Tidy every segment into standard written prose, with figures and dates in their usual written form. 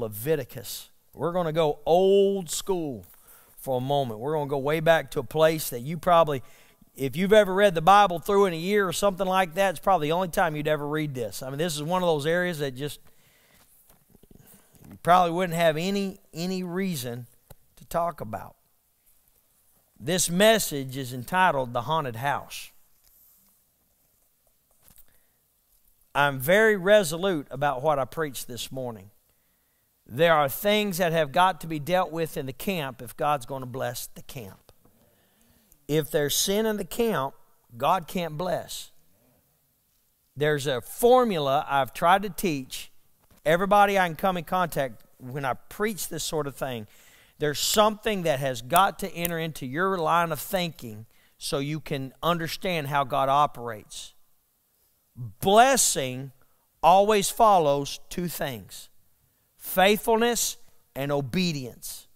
Leviticus. We're going to go old school for a moment. We're going to go way back to a place that you probably, if you've ever read the Bible through in a year or something like that, it's probably the only time you'd ever read this. I mean, this is one of those areas that just, you probably wouldn't have any reason to talk about. This message is entitled The Haunted House. I'm very resolute about what I preached this morning. There are things that have got to be dealt with in the camp if God's going to bless the camp. If there's sin in the camp, God can't bless. There's a formula I've tried to teach everybody I can come in contact when I preach this sort of thing. There's something that has got to enter into your line of thinking so you can understand how God operates. Blessing always follows two things: faithfulness and obedience.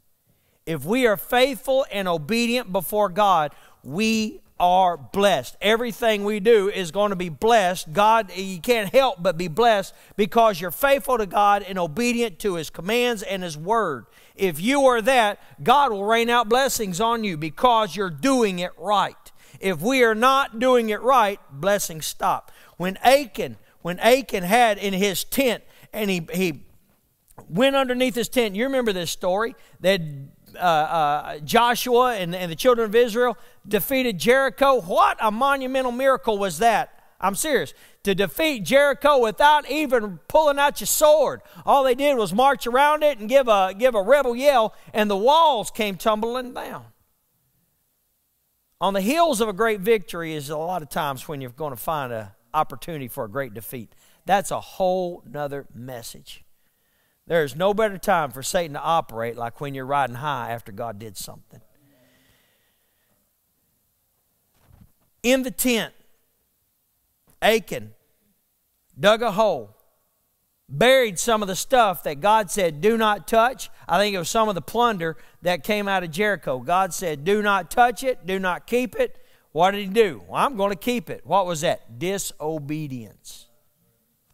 If we are faithful and obedient before God, we are blessed. Everything we do is going to be blessed. God, you can't help but be blessed because you're faithful to God and obedient to His commands and His word. If you are that, God will rain out blessings on you because you're doing it right. If we are not doing it right, blessings stop. When Achan had in his tent, and he went underneath his tent, you remember this story, that Joshua and the children of Israel defeated Jericho. What a monumental miracle was that. I'm serious. To defeat Jericho without even pulling out your sword. All they did was march around it and give a rebel yell, and the walls came tumbling down. On the heels of a great victory is a lot of times when you're going to find an opportunity for a great defeat. That's a whole nother message. There is no better time for Satan to operate like when you're riding high after God did something. In the tent, Achan dug a hole, buried some of the stuff that God said, do not touch. I think it was some of the plunder that came out of Jericho. God said, do not touch it, do not keep it. What did he do? Well, I'm going to keep it. What was that? Disobedience.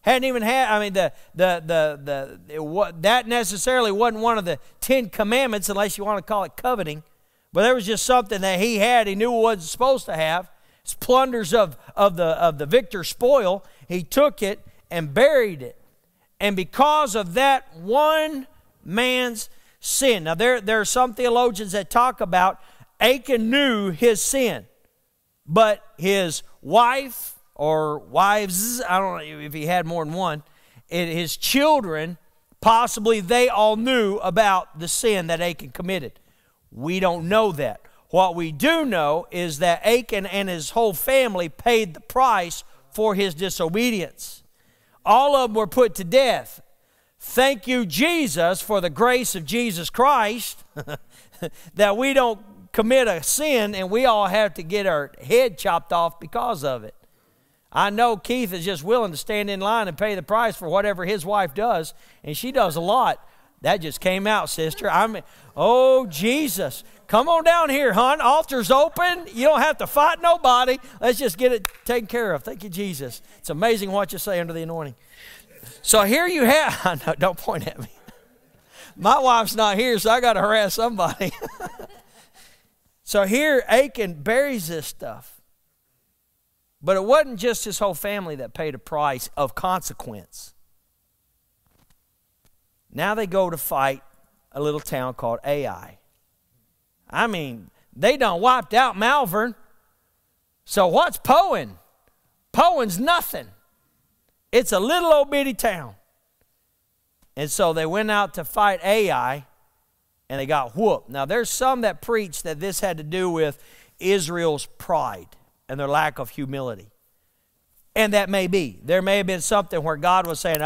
Hadn't even had, I mean, that necessarily wasn't one of the 10 Commandments, unless you want to call it coveting. But there was just something that he had, he knew wasn't supposed to have. It's plunders of the victor's spoil. He took it and buried it. And because of that one man's sin. Now, there are some theologians that talk about Achan knew his sin, but his wife or wives, I don't know if he had more than one, his children, possibly they all knew about the sin that Achan committed. We don't know that. What we do know is that Achan and his whole family paid the price for his disobedience. All of them were put to death. Thank you, Jesus, for the grace of Jesus Christ, that we don't commit a sin and we all have to get our head chopped off because of it. I know Keith is just willing to stand in line and pay the price for whatever his wife does, and she does a lot. That just came out, sister. Oh, Jesus. Come on down here, hon. Altar's open. You don't have to fight nobody. Let's just get it taken care of. Thank you, Jesus. It's amazing what you say under the anointing. So here you have, no, don't point at me. My wife's not here, so I got to harass somebody. So here Achan buries this stuff. But it wasn't just his whole family that paid a price of consequence. Now they go to fight a little town called Ai. I mean, they done wiped out Malvern. So what's Poyen? Poyen's nothing. It's a little old bitty town. And so they went out to fight Ai, and they got whooped. Now, there's some that preach that this had to do with Israel's pride and their lack of humility. And that may be. There may have been something where God was saying,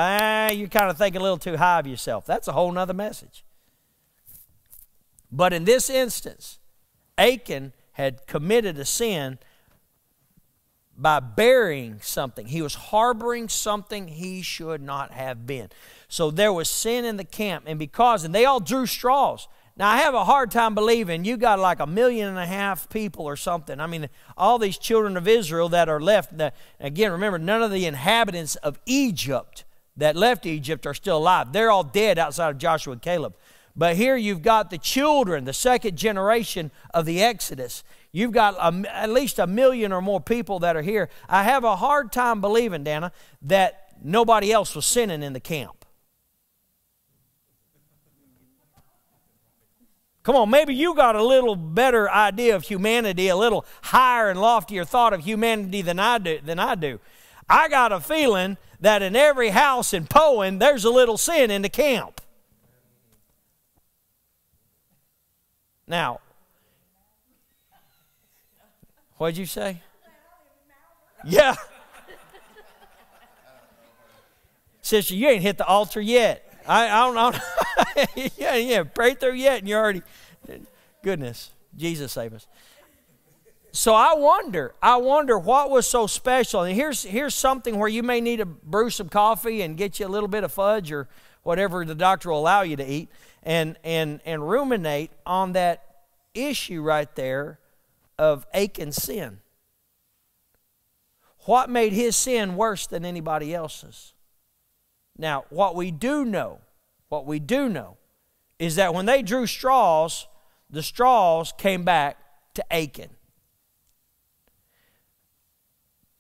you're kind of thinking a little too high of yourself. That's a whole nother message. But in this instance, Achan had committed a sin by burying something. He was harboring something he should not have been. So there was sin in the camp, and they all drew straws. Now, I have a hard time believing you got like 1.5 million people or something. I mean, all these children of Israel that are left. Again, remember, none of the inhabitants of Egypt that left Egypt are still alive. They're all dead outside of Joshua and Caleb. But here you've got the children, the second generation of the Exodus. You've got at least 1 million or more people that are here. I have a hard time believing, Dana, that nobody else was sinning in the camp. Come on, maybe you got a little better idea of humanity, a little higher and loftier thought of humanity than I do. I got a feeling that in every house in Poyen, there's a little sin in the camp. Now, what'd you say? Yeah. Sister, you ain't hit the altar yet. I don't know. yeah, prayed through yet, and you're already, goodness, Jesus save us. So I wonder what was so special. And here's something where you may need to brew some coffee and get you a little bit of fudge or whatever the doctor will allow you to eat, and ruminate on that issue right there of Achan's sin. What made his sin worse than anybody else's? Now, what we do know is that when they drew straws, the straws came back to Achan.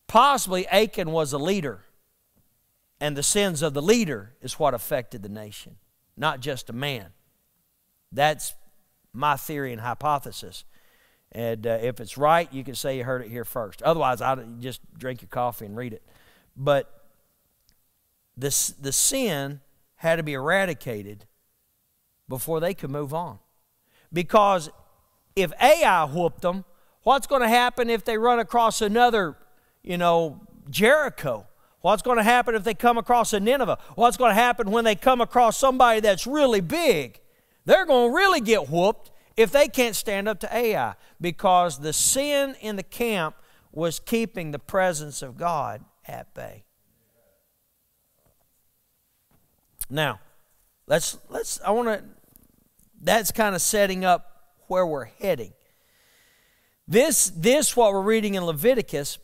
Possibly Achan was a leader, and the sins of the leader is what affected the nation, not just a man. That's my theory and hypothesis. And if it's right, you can say you heard it here first. Otherwise, I'd just drink your coffee and read it. But the sin had to be eradicated before they could move on. Because if Ai whooped them, what's going to happen if they run across another, Jericho? What's going to happen if they come across a Nineveh? What's going to happen when they come across somebody that's really big? They're going to really get whooped if they can't stand up to Ai, because the sin in the camp was keeping the presence of God at bay. Now, that's kind of setting up where we're heading. This what we're reading in Leviticus,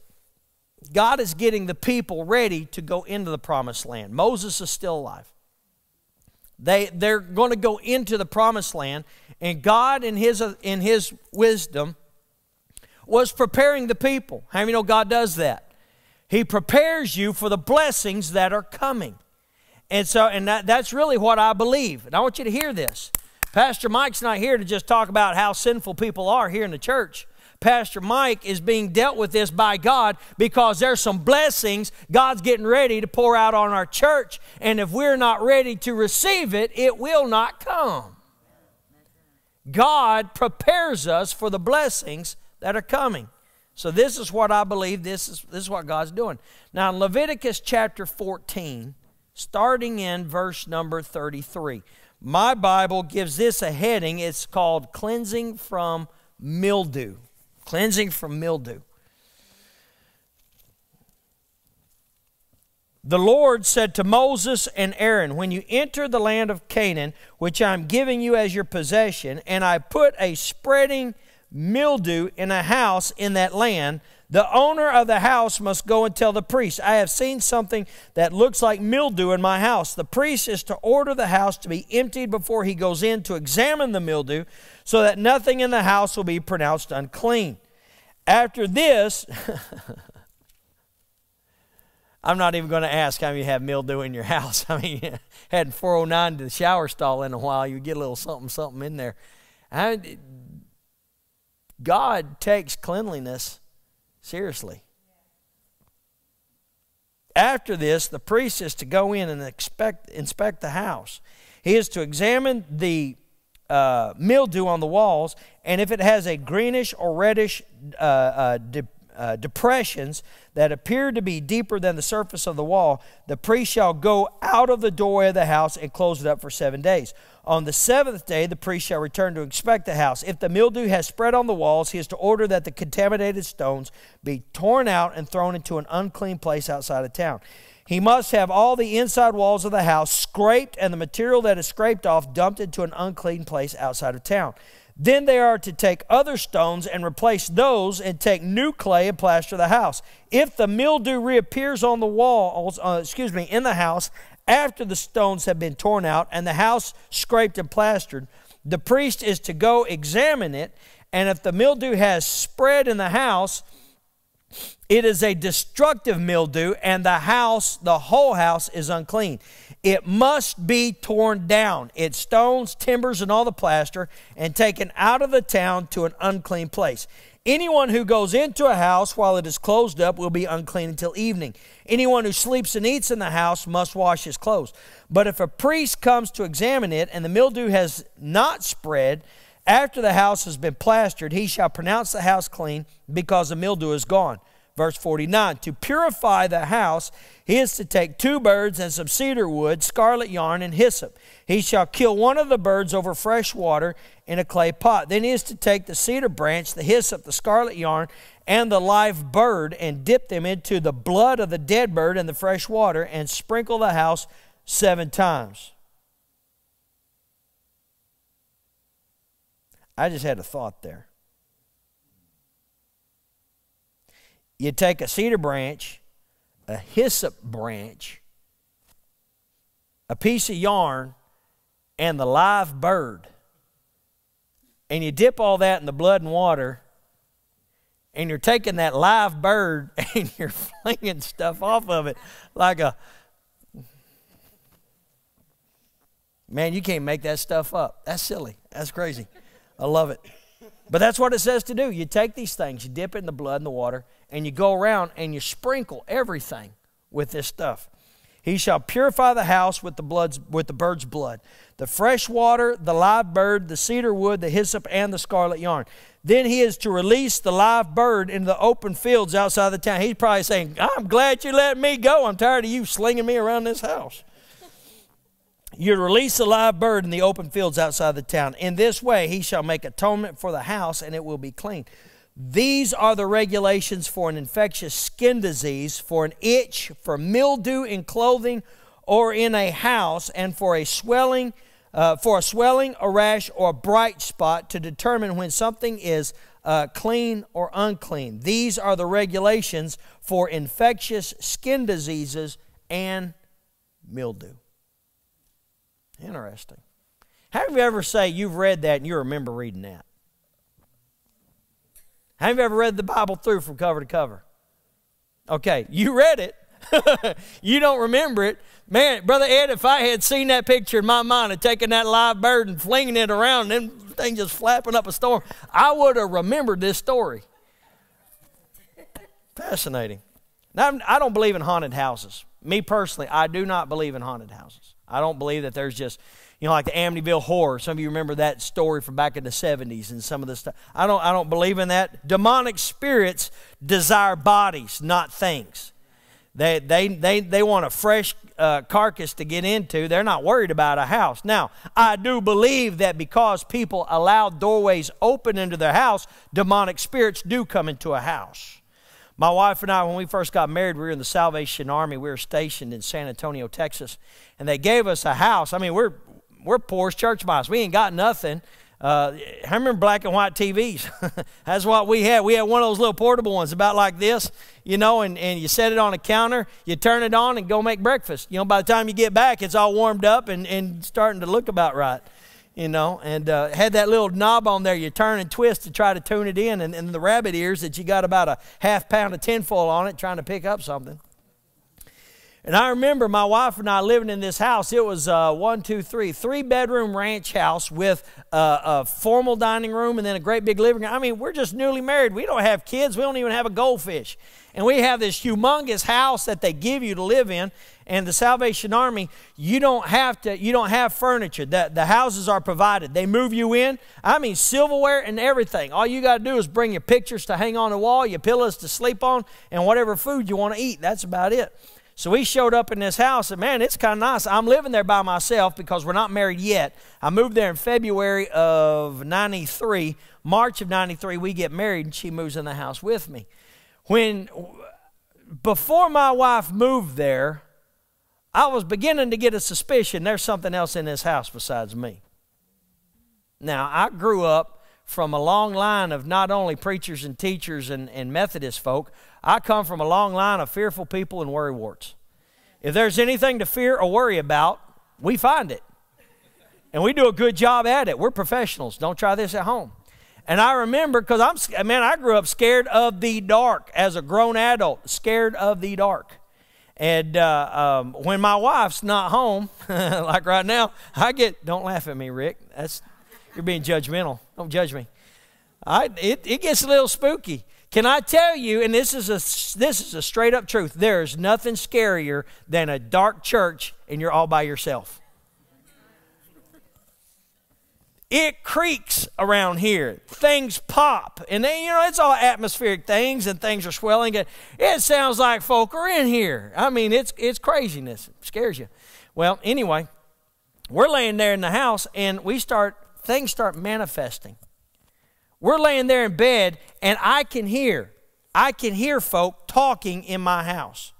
God is getting the people ready to go into the promised land. Moses is still alive. They're going to go into the promised land, and God in his wisdom was preparing the people. How many know God does that? He prepares you for the blessings that are coming. And so, that's really what I believe. And I want you to hear this. Pastor Mike's not here to just talk about how sinful people are here in the church. Pastor Mike is being dealt with this by God because there's some blessings God's getting ready to pour out on our church. And if we're not ready to receive it, it will not come. God prepares us for the blessings that are coming. So this is what I believe. This is what God's doing. Now, in Leviticus chapter 14, starting in verse number 33, my Bible gives this a heading. It's called Cleansing from Mildew. Cleansing from mildew. The Lord said to Moses and Aaron, when you enter the land of Canaan, which I'm giving you as your possession, and I put a spreading mildew in a house in that land, the owner of the house must go and tell the priest, I have seen something that looks like mildew in my house. The priest is to order the house to be emptied before he goes in to examine the mildew, so that nothing in the house will be pronounced unclean. After this, I'm not even going to ask how many have mildew in your house. I mean, hadn't 409 to the shower stall in a while, you get a little something in there. God takes cleanliness seriously. After this, the priest is to go in and inspect the house. He is to examine the mildew on the walls, and if it has a greenish or reddish depressions that appear to be deeper than the surface of the wall, the priest shall go out of the doorway of the house and close it up for 7 days. On the seventh day, the priest shall return to inspect the house. If the mildew has spread on the walls, he is to order that the contaminated stones be torn out and thrown into an unclean place outside of town. He must have all the inside walls of the house scraped, and the material that is scraped off dumped into an unclean place outside of town. Then they are to take other stones and replace those, and take new clay and plaster the house. If the mildew reappears on the walls, in the house After the stones have been torn out and the house scraped and plastered, the priest is to go examine it, and if the mildew has spread in the house, it is a destructive mildew, and the house, the whole house, is unclean. It must be torn down, its stones, timbers, and all the plaster, and taken out of the town to an unclean place. Anyone who goes into a house while it is closed up will be unclean until evening. Anyone who sleeps and eats in the house must wash his clothes. But if a priest comes to examine it, and the mildew has not spread, after the house has been plastered, he shall pronounce the house clean because the mildew is gone. Verse 49, to purify the house, he is to take two birds and some cedar wood, scarlet yarn, and hyssop. He shall kill one of the birds over fresh water in a clay pot. Then he is to take the cedar branch, the hyssop, the scarlet yarn, and the live bird, and dip them into the blood of the dead bird and the fresh water, and sprinkle the house 7 times. I just had a thought there. You take a cedar branch, a hyssop branch, a piece of yarn, and the live bird, and you dip all that in the blood and water, and you're taking that live bird and you're flinging stuff off of it like a... Man, you can't make that stuff up. That's silly. That's crazy. I love it. But that's what it says to do. You take these things, you dip it in the blood and the water, and you go around and you sprinkle everything with this stuff. He shall purify the house with the bird's blood, the fresh water, the live bird, the cedar wood, the hyssop, and the scarlet yarn. Then he is to release the live bird into the open fields outside the town. He's probably saying, I'm glad you let me go. I'm tired of you slinging me around this house. You release the live bird in the open fields outside the town. In this way he shall make atonement for the house, and it will be clean. These are the regulations for an infectious skin disease, for an itch, for mildew in clothing or in a house, and for a swelling, a rash, or a bright spot, to determine when something is clean or unclean. These are the regulations for infectious skin diseases and mildew. Interesting. How do you ever say you've read that and you remember reading that? Have you ever read the Bible through from cover to cover? Okay, you read it. You don't remember it. Man, Brother Ed, if I had seen that picture in my mind of taking that live bird and flinging it around and them things just flapping up a storm, I would have remembered this story. Fascinating. Now, I don't believe in haunted houses. Me personally, I do not believe in haunted houses. I don't believe that there's just... You know, like the Amityville Horror. Some of you remember that story from back in the 70s and some of this stuff. I don't believe in that. Demonic spirits desire bodies, not things. They want a fresh carcass to get into. They're not worried about a house. Now, I do believe that because people allow doorways open into their house, demonic spirits do come into a house. My wife and I, when we first got married, we were in the Salvation Army. We were stationed in San Antonio, Texas, and they gave us a house. I mean, we're poor as church mice. We ain't got nothing. I remember black and white TVs. That's what we had. We had one of those little portable ones about like this, you know, and you set it on a counter, you turn it on and go make breakfast. You know, by the time you get back, it's all warmed up and starting to look about right, you know. And had that little knob on there you turn and twist to try to tune it in, and the rabbit ears that you got about a half pound of tinfoil on it trying to pick up something. And I remember my wife and I living in this house. It was three-bedroom ranch house with a formal dining room and then a great big living room. I mean, we're just newly married. We don't have kids. We don't even have a goldfish. And we have this humongous house that they give you to live in. And the Salvation Army, you don't have furniture. The houses are provided. They move you in. I mean, silverware and everything. All you got to do is bring your pictures to hang on the wall, your pillows to sleep on, and whatever food you want to eat. That's about it. So we showed up in this house, and man, it's kind of nice. I'm living there by myself because we're not married yet. I moved there in February of 93. March of 93, we get married, and she moves in the house with me. Before my wife moved there, I was beginning to get a suspicion there's something else in this house besides me. Now, I grew up from a long line of not only preachers and teachers and Methodist folk. I come from a long line of fearful people and worrywarts. If there's anything to fear or worry about, we find it. And we do a good job at it. We're professionals. Don't try this at home. And I remember, because I grew up scared of the dark as a grown adult, scared of the dark. And when my wife's not home, like right now, I get, don't laugh at me, Rick. That's, you're being judgmental. Don't judge me. It gets a little spooky. Can I tell you, and this is a straight-up truth, there is nothing scarier than a dark church and you're all by yourself. It creaks around here. Things pop. And then, you know, it's all atmospheric things and things are swelling. It sounds like folk are in here. I mean, it's craziness. It scares you. Well, anyway, we're laying there in the house and things start manifesting. We're laying there in bed and I can hear folk talking in my house.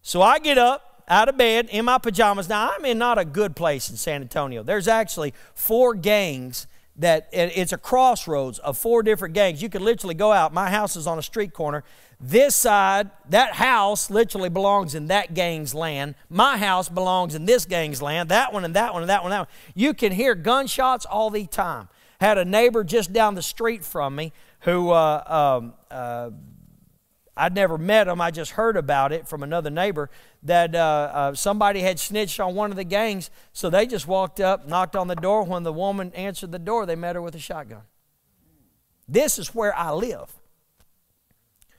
So I get up out of bed in my pajamas. Now, I'm in not a good place in San Antonio. There's actually 4 gangs that, it's a crossroads of 4 different gangs. You could literally go out. My house is on a street corner. This side, that house literally belongs in that gang's land. My house belongs in this gang's land. That one and that one and that one and that one. You can hear gunshots all the time. Had a neighbor just down the street from me who I'd never met him. I just heard about it from another neighbor that somebody had snitched on one of the gangs. So they just walked up, knocked on the door. When the woman answered the door, they met her with a shotgun. This is where I live.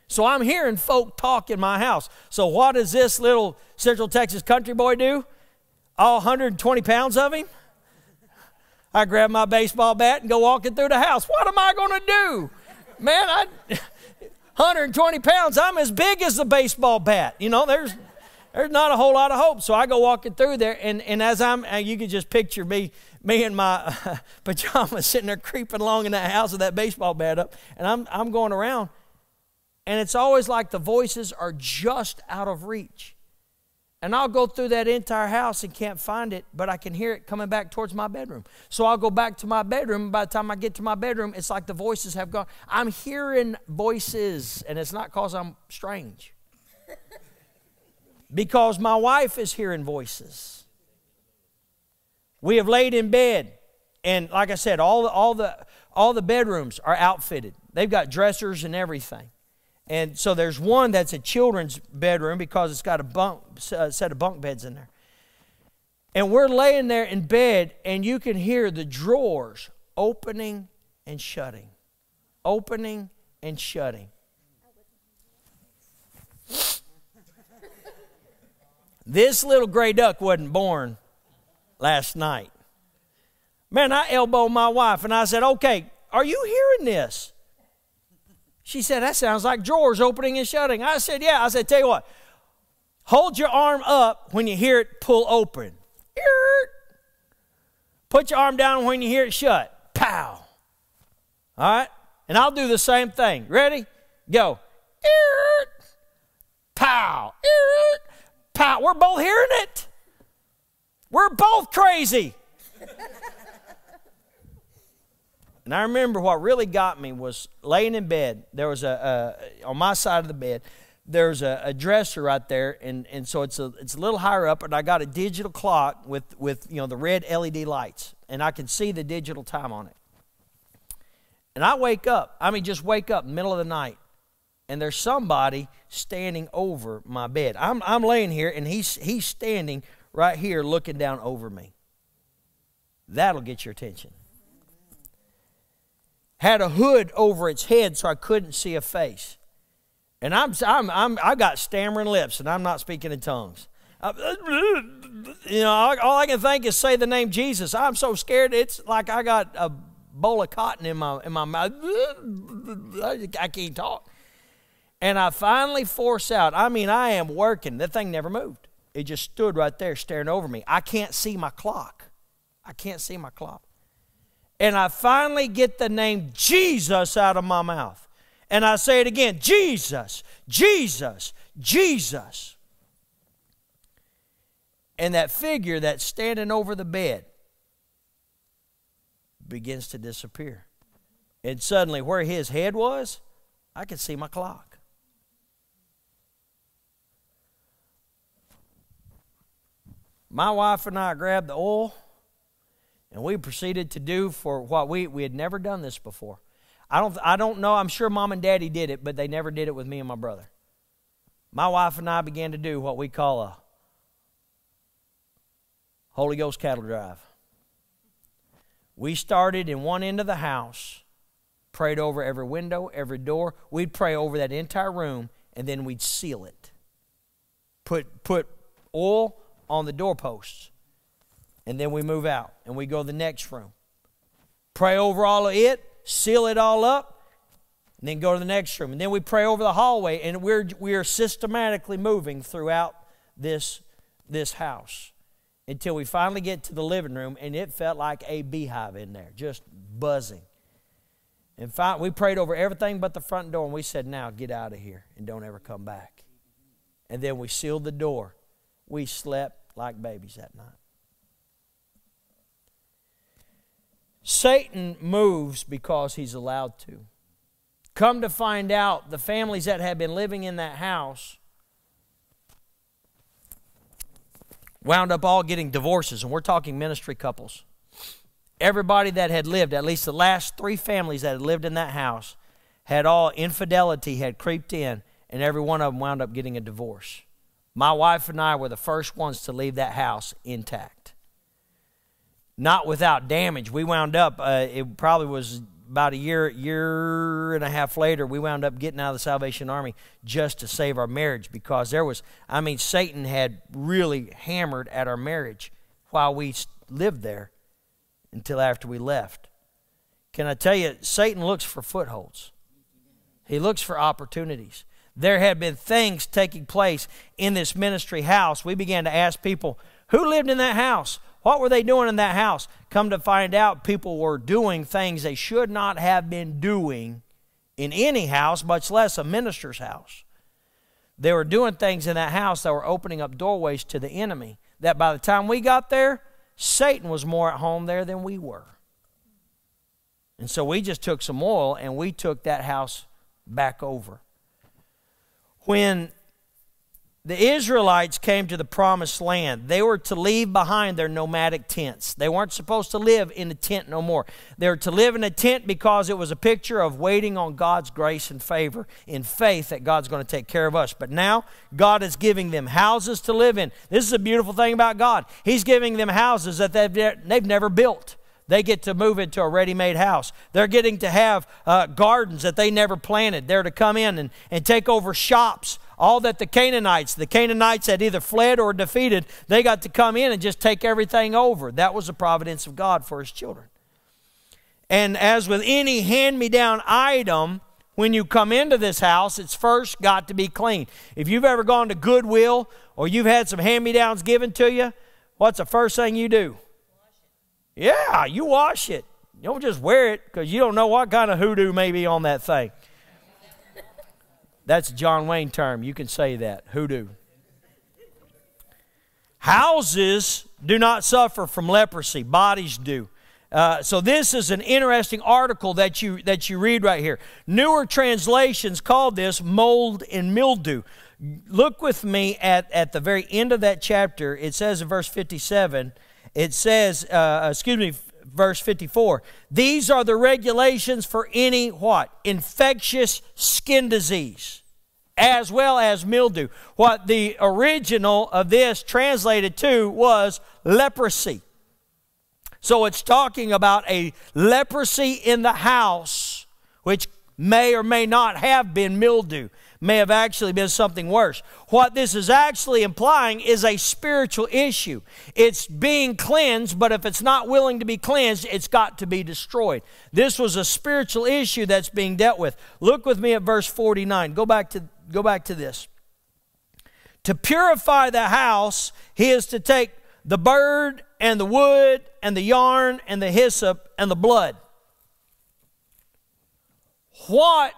So I'm hearing folk talk in my house. So what does this little Central Texas country boy do? All 120 pounds of him? I grab my baseball bat and go walking through the house. What am I going to do? Man, 120 pounds, I'm as big as the baseball bat. You know, there's not a whole lot of hope. So I go walking through there, and as you can just picture me in my pajamas sitting there creeping along in that house with that baseball bat up, and I'm going around, and it's always like the voices are just out of reach. And I'll go through that entire house and can't find it, but I can hear it coming back towards my bedroom. So I'll go back to my bedroom, and by the time I get to my bedroom, it's like the voices have gone. I'm hearing voices, and it's not because I'm strange. Because my wife is hearing voices. We have laid in bed, and like I said, all the bedrooms are outfitted. They've got dressers and everything. And so there's one that's a children's bedroom because it's got a set of bunk beds in there. And we're laying there in bed, and you can hear the drawers opening and shutting, opening and shutting. This little gray duck wasn't born last night. Man, I elbowed my wife, and I said, okay, are you hearing this? She said, that sounds like drawers opening and shutting. I said, yeah. I said, tell you what, hold your arm up when you hear it pull open. Put your arm down when you hear it shut. Pow. All right? And I'll do the same thing. Ready? Go. Pow. Pow. We're both hearing it. We're both crazy. And I remember what really got me was laying in bed. There was on my side of the bed, there's a dresser right there, and so it's a little higher up, and I got a digital clock with you know, the red LED lights, and I can see the digital time on it. And I wake up, I mean just wake up in the middle of the night, and there's somebody standing over my bed. I'm laying here, and he's standing right here looking down over me. That'll get your attention. Had a hood over its head so I couldn't see a face. And I got stammering lips, and I'm not speaking in tongues. You know, all I can think is say the name Jesus. I'm so scared, it's like I got a bowl of cotton in my mouth. I can't talk. And I finally force out. I mean, I am working. That thing never moved. It just stood right there staring over me. I can't see my clock. I can't see my clock. And I finally get the name Jesus out of my mouth. And I say it again, Jesus, Jesus, Jesus. And that figure that's standing over the bed begins to disappear. And suddenly where his head was, I could see my clock. My wife and I grabbed the oil, and we proceeded to do for what we had never done this before. I don't know. I'm sure Mom and Daddy did it, but they never did it with me and my brother. My wife and I began to do what we call a Holy Ghost cattle drive. We started in one end of the house, prayed over every window, every door. We'd pray over that entire room, and then we'd seal it. Put oil on the doorposts, and then we move out, and we go to the next room. Pray over all of it, seal it all up, and then go to the next room. And then we pray over the hallway, and we are systematically moving throughout this house until we finally get to the living room, and it felt like a beehive in there, just buzzing. And we prayed over everything but the front door, and we said, now get out of here and don't ever come back. And then we sealed the door. We slept like babies that night. Satan moves because he's allowed to. Come to find out, the families that had been living in that house wound up all getting divorces, and we're talking ministry couples. Everybody that had lived, at least the last three families that had lived in that house, had all infidelity had creeped in, and every one of them wound up getting a divorce. My wife and I were the first ones to leave that house intact. Not without damage. We wound up, it probably was about a year and a half later, we wound up getting out of the Salvation Army just to save our marriage, because there was, I mean, Satan had really hammered at our marriage while we lived there until after we left. Can I tell you, Satan looks for footholds. He looks for opportunities. There had been things taking place in this ministry house. We began to ask people, who lived in that house? What were they doing in that house? Come to find out, people were doing things they should not have been doing in any house, much less a minister's house. They were doing things in that house that were opening up doorways to the enemy, that by the time we got there, Satan was more at home there than we were. And so we just took some oil and we took that house back over. When the Israelites came to the promised land, they were to leave behind their nomadic tents. They weren't supposed to live in a tent no more. They were to live in a tent because it was a picture of waiting on God's grace and favor in faith that God's going to take care of us. But now God is giving them houses to live in. This is a beautiful thing about God. He's giving them houses that they've never built. They get to move into a ready-made house. They're getting to have gardens that they never planted. They're to come in and take over shops. All that the Canaanites had either fled or defeated, they got to come in and just take everything over. That was the providence of God for His children. And as with any hand-me-down item, when you come into this house, it's first got to be clean. If you've ever gone to Goodwill or you've had some hand-me-downs given to you, what's the first thing you do? Yeah, you wash it. You don't just wear it because you don't know what kind of hoodoo may be on that thing. That's a John Wayne term. You can say that, hoodoo. Houses do not suffer from leprosy. Bodies do. So this is an interesting article that you read right here. Newer translations call this mold and mildew. Look with me at the very end of that chapter. It says in verse 57... It says, verse 54, these are the regulations for any what? Infectious skin disease, as well as mildew. What the original of this translated to was leprosy. So it's talking about a leprosy in the house, which may or may not have been mildew. May have actually been something worse. What this is actually implying is a spiritual issue. It's being cleansed, but if it's not willing to be cleansed, it's got to be destroyed. This was a spiritual issue that's being dealt with. Look with me at verse 49. Go back to this. To purify the house, he is to take the bird and the wood and the yarn and the hyssop and the blood. What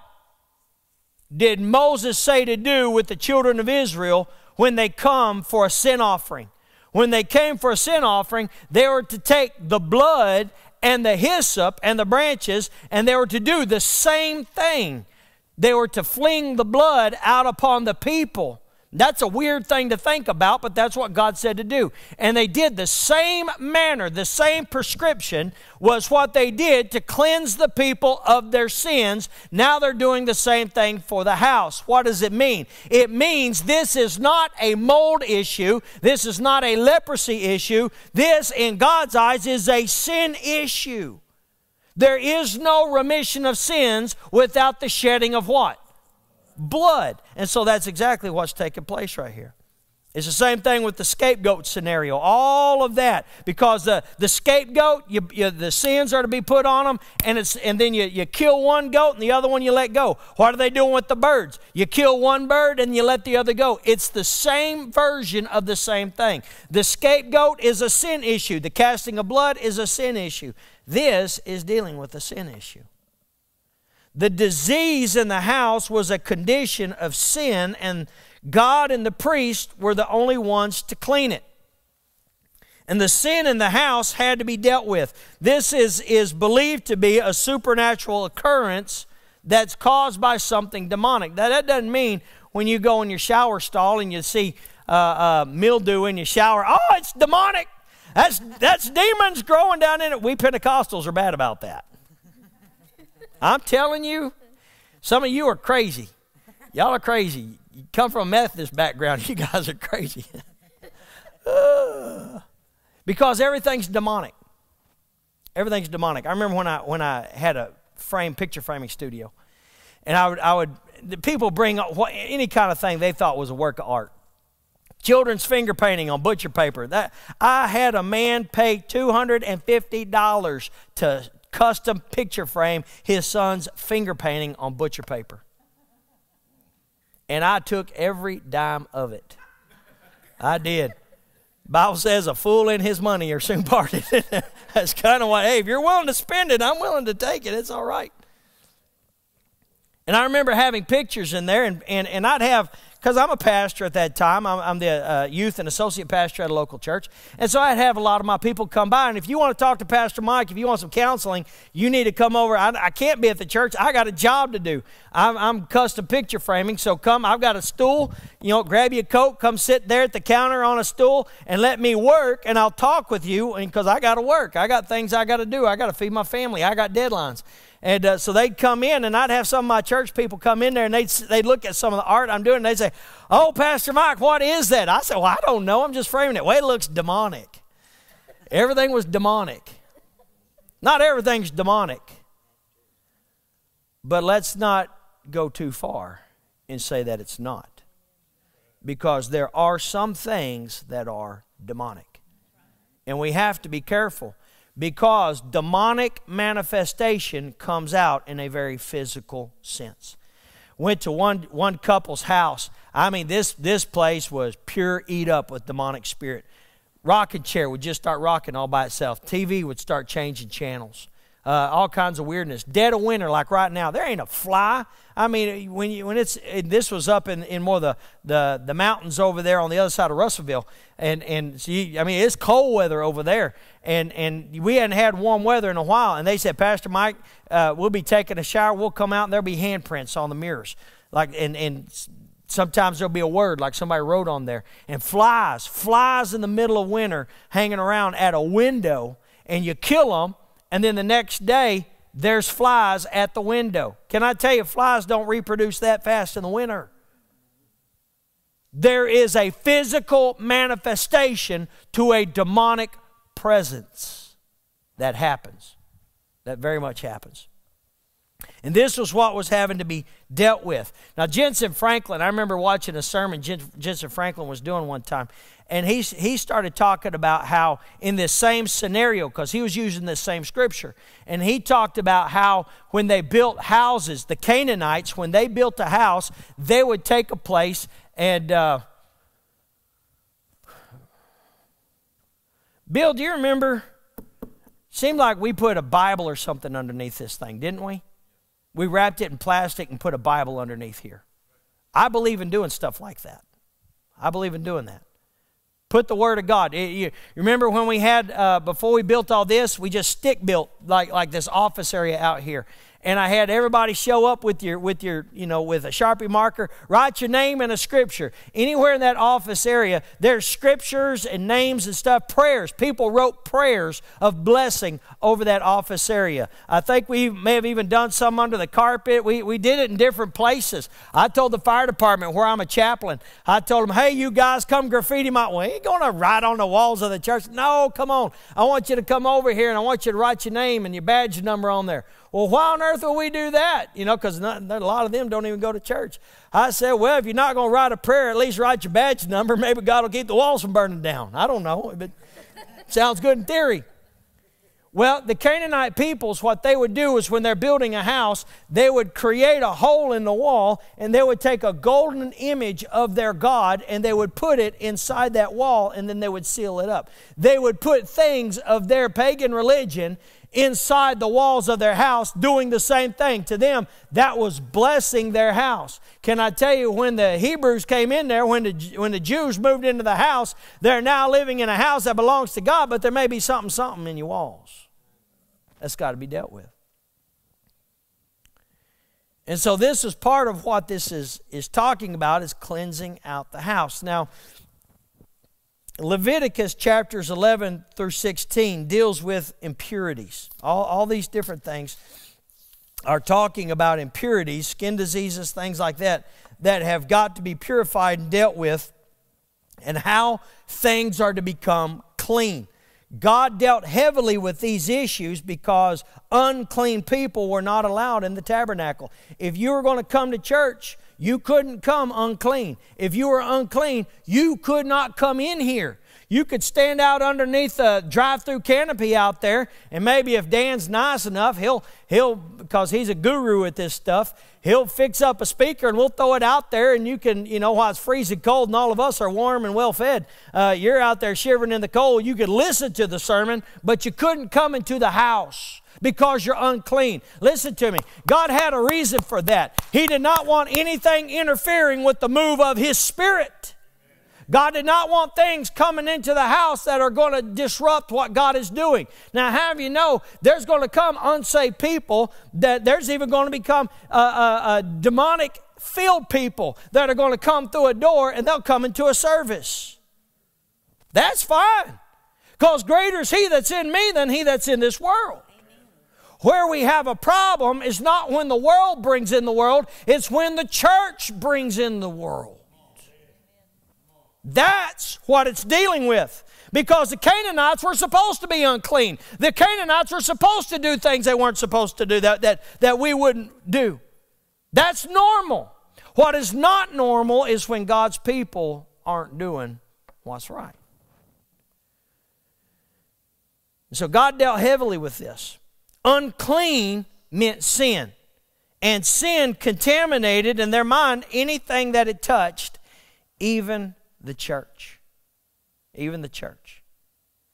did Moses say to do with the children of Israel when they come for a sin offering? When they came for a sin offering, they were to take the blood and the hyssop and the branches, and they were to do the same thing. They were to fling the blood out upon the people. That's a weird thing to think about, but that's what God said to do. And they did the same manner, the same prescription was what they did to cleanse the people of their sins. Now they're doing the same thing for the house. What does it mean? It means this is not a mold issue. This is not a leprosy issue. This, in God's eyes, is a sin issue. There is no remission of sins without the shedding of what? Blood. And so that's exactly what's taking place right here. It's the same thing with the scapegoat scenario. All of that. Because the scapegoat, the sins are to be put on them, and then you kill one goat and the other one you let go. What are they doing with the birds? You kill one bird and you let the other go. It's the same version of the same thing. The scapegoat is a sin issue. The casting of blood is a sin issue. This is dealing with a sin issue. The disease in the house was a condition of sin, and God and the priest were the only ones to clean it. And the sin in the house had to be dealt with. This is believed to be a supernatural occurrence that's caused by something demonic. Now, that doesn't mean when you go in your shower stall and you see mildew in your shower, oh, it's demonic. That's demons growing down in it. We Pentecostals are bad about that. I'm telling you, some of you are crazy. Y'all are crazy. You come from a Methodist background, you guys are crazy. Because everything's demonic. Everything's demonic. I remember when I had a picture framing studio, and the people bring any kind of thing they thought was a work of art. Children's finger painting on butcher paper. I had a man pay $250 to custom picture frame his son's finger painting on butcher paper. And I took every dime of it. I did. Bible says a fool and his money are soon parted. That's kind of what, hey, if you're willing to spend it, I'm willing to take it. It's all right. And I remember having pictures in there, and I'd have, because I'm a pastor at that time. I'm the youth and associate pastor at a local church. And so I'd have a lot of my people come by. And if you want to talk to Pastor Mike, if you want some counseling, you need to come over. I can't be at the church. I got a job to do. I'm custom picture framing, so come. I've got a stool. You know, grab your coat. Come sit there at the counter on a stool and let me work, and I'll talk with you because I got to work. I got things I got to do. I got to feed my family. I got deadlines. And so they'd come in, and I'd have some of my church people come in there, and they'd look at some of the art I'm doing, and they'd say, oh, Pastor Mike, what is that? I said, well, I don't know. I'm just framing it. Well, it looks demonic. Everything was demonic. Not everything's demonic. But let's not go too far and say that it's not. Because there are some things that are demonic. And we have to be careful. Because demonic manifestation comes out in a very physical sense. Went to one couple's house. I mean, this place was pure eat up with demonic spirit. Rocking chair would just start rocking all by itself. TV would start changing channels. All kinds of weirdness. Dead of winter, like right now, there ain't a fly. I mean, this was up in more of the mountains over there on the other side of Russellville, and so I mean, it's cold weather over there, and we hadn't had warm weather in a while. And they said, Pastor Mike, we'll be taking a shower. We'll come out, and there'll be handprints on the mirrors, like and sometimes there'll be a word like somebody wrote on there, and flies in the middle of winter hanging around at a window, and you kill them. And then the next day, there's flies at the window. Can I tell you, flies don't reproduce that fast in the winter. There is a physical manifestation to a demonic presence that happens. That very much happens. And this was what was having to be dealt with. Now, Jensen Franklin, I remember watching a sermon Jensen Franklin was doing one time, and he started talking about how in this same scenario, because he was using this same scripture, and he talked about how when they built houses, the Canaanites, when they built a house, they would take a place and... Bill, do you remember? Seemed like we put a Bible or something underneath this thing, didn't we? We wrapped it in plastic and put a Bible underneath here. I believe in doing stuff like that. I believe in doing that. Put the Word of God. You remember when we had, before we built all this, we just stick built like this office area out here. And I had everybody show up with a Sharpie marker, write your name and a scripture. Anywhere in that office area, there's scriptures and names and stuff, prayers. People wrote prayers of blessing over that office area. I think we may have even done some under the carpet. We did it in different places. I told the fire department where I'm a chaplain, I told them, hey, you guys, come graffiti my way. Ain't going to write on the walls of the church. No, come on. I want you to come over here and I want you to write your name and your badge number on there. Well, why on earth will we do that? You know, because a lot of them don't even go to church. I said, well, if you're not going to write a prayer, at least write your badge number. Maybe God will keep the walls from burning down. I don't know, but sounds good in theory. Well, the Canaanite peoples, what they would do is when they're building a house, they would create a hole in the wall, and they would take a golden image of their god, and they would put it inside that wall, and then they would seal it up. They would put things of their pagan religion inside the walls of their house, doing the same thing. To them, that was blessing their house. Can I tell you, when the Hebrews came in there, when the Jews moved into the house, they're now living in a house that belongs to God, but there may be something in your walls. That's got to be dealt with. And so this is part of what this is talking about, is cleansing out the house. Now, Leviticus chapters 11 through 16 deals with impurities. All these different things are talking about impurities, skin diseases, things like that, that have got to be purified and dealt with, and how things are to become clean. God dealt heavily with these issues because unclean people were not allowed in the tabernacle. If you were going to come to church, you couldn't come unclean. If you were unclean, you could not come in here. You could stand out underneath the drive-through canopy out there, and maybe if Dan's nice enough, he'll because he's a guru at this stuff, he'll fix up a speaker and we'll throw it out there, and you can, you know, while it's freezing cold and all of us are warm and well-fed, you're out there shivering in the cold. You could listen to the sermon, but you couldn't come into the house, because you're unclean. Listen to me. God had a reason for that. He did not want anything interfering with the move of His Spirit. God did not want things coming into the house that are going to disrupt what God is doing. Now, how do you know there's going to come unsaved people, that there's even going to become demonic-filled people that are going to come through a door and they'll come into a service? That's fine, because greater is He that's in me than he that's in this world. Where we have a problem is not when the world brings in the world, it's when the church brings in the world. That's what it's dealing with. Because the Canaanites were supposed to be unclean. The Canaanites were supposed to do things they weren't supposed to do, that we wouldn't do. That's normal. What is not normal is when God's people aren't doing what's right. So God dealt heavily with this. Unclean meant sin, and sin contaminated in their mind anything that it touched, even the church. Even the church.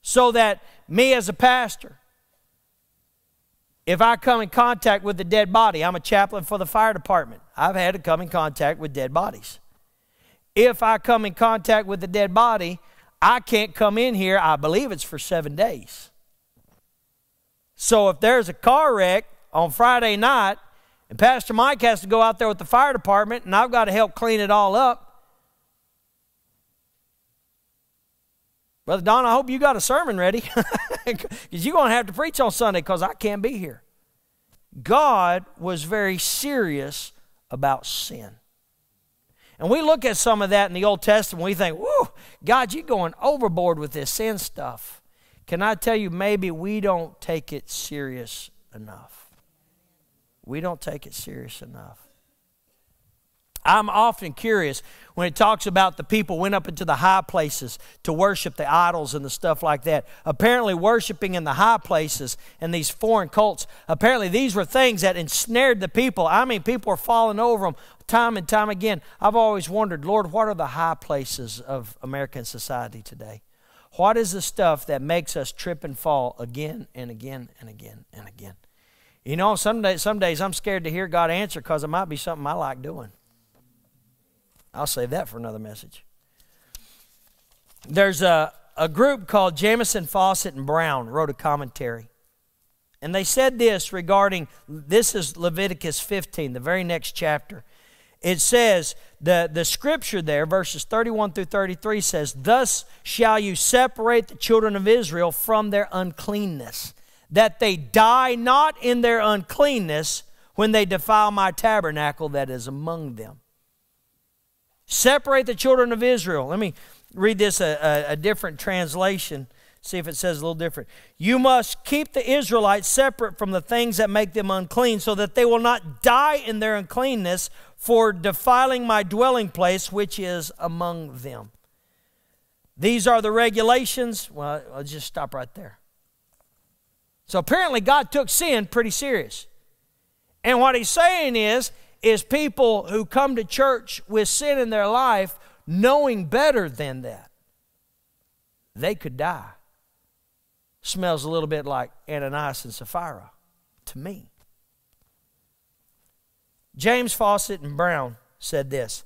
So that me as a pastor, if I come in contact with the dead body, I'm a chaplain for the fire department. I've had to come in contact with dead bodies. If I come in contact with the dead body, I can't come in here, I believe it's for 7 days. So if there's a car wreck on Friday night and Pastor Mike has to go out there with the fire department and I've got to help clean it all up, Brother Don, I hope you got a sermon ready, because you're going to have to preach on Sunday because I can't be here. God was very serious about sin. And we look at some of that in the Old Testament, we think, whoa, God, you're going overboard with this sin stuff. Can I tell you, maybe we don't take it serious enough. We don't take it serious enough. I'm often curious when it talks about the people went up into the high places to worship the idols and the stuff like that. Apparently worshiping in the high places and these foreign cults, apparently these were things that ensnared the people. I mean, people were falling over them time and time again. I've always wondered, Lord, what are the high places of American society today? What is the stuff that makes us trip and fall again and again and again and again? You know, some days I'm scared to hear God answer because it might be something I like doing. I'll save that for another message. There's a group called Jamison, Fawcett, and Brown wrote a commentary. And they said this regarding, this is Leviticus 15, the very next chapter. It says, the scripture there, verses 31 through 33 says, "Thus shall you separate the children of Israel from their uncleanness, that they die not in their uncleanness when they defile my tabernacle that is among them." Separate the children of Israel. Let me read this, a different translation. See if it says a little different. "You must keep the Israelites separate from the things that make them unclean, so that they will not die in their uncleanness for defiling my dwelling place, which is among them. These are the regulations." Well, I'll just stop right there. So apparently God took sin pretty serious. And what he's saying is people who come to church with sin in their life, knowing better than that, they could die. Smells a little bit like Ananias and Sapphira to me. James Fawcett and Brown said this: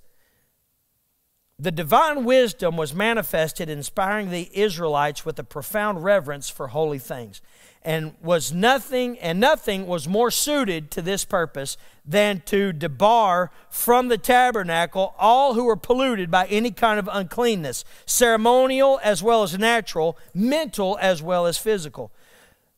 "The divine wisdom was manifested, inspiring the Israelites with a profound reverence for holy things, and nothing was more suited to this purpose than to debar from the tabernacle all who were polluted by any kind of uncleanness, ceremonial as well as natural, mental as well as physical.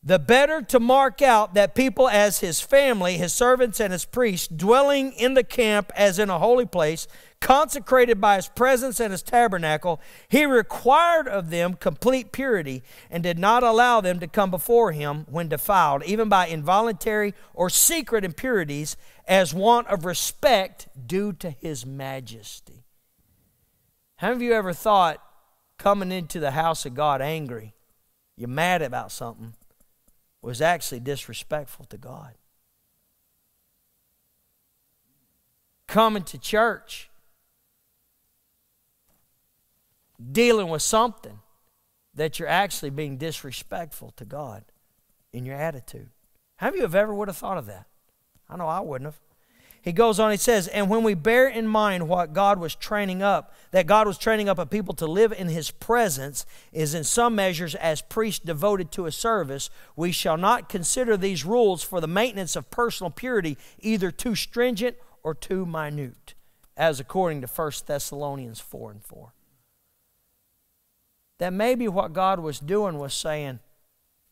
The better to mark out that people as his family, his servants and his priests, dwelling in the camp as in a holy place, consecrated by his presence and his tabernacle, he required of them complete purity and did not allow them to come before him when defiled, even by involuntary or secret impurities, as want of respect due to his majesty." How many of you ever thought coming into the house of God angry, you're mad about something, was actually disrespectful to God? Coming to church, dealing with something that you're actually being disrespectful to God in your attitude. How many of you ever would have thought of that? I know I wouldn't have. He goes on, he says, "And when we bear in mind what God was training up, that God was training up a people to live in his presence, is in some measures as priests devoted to his service, we shall not consider these rules for the maintenance of personal purity either too stringent or too minute, as according to 1 Thessalonians 4:4. That maybe what God was doing was saying,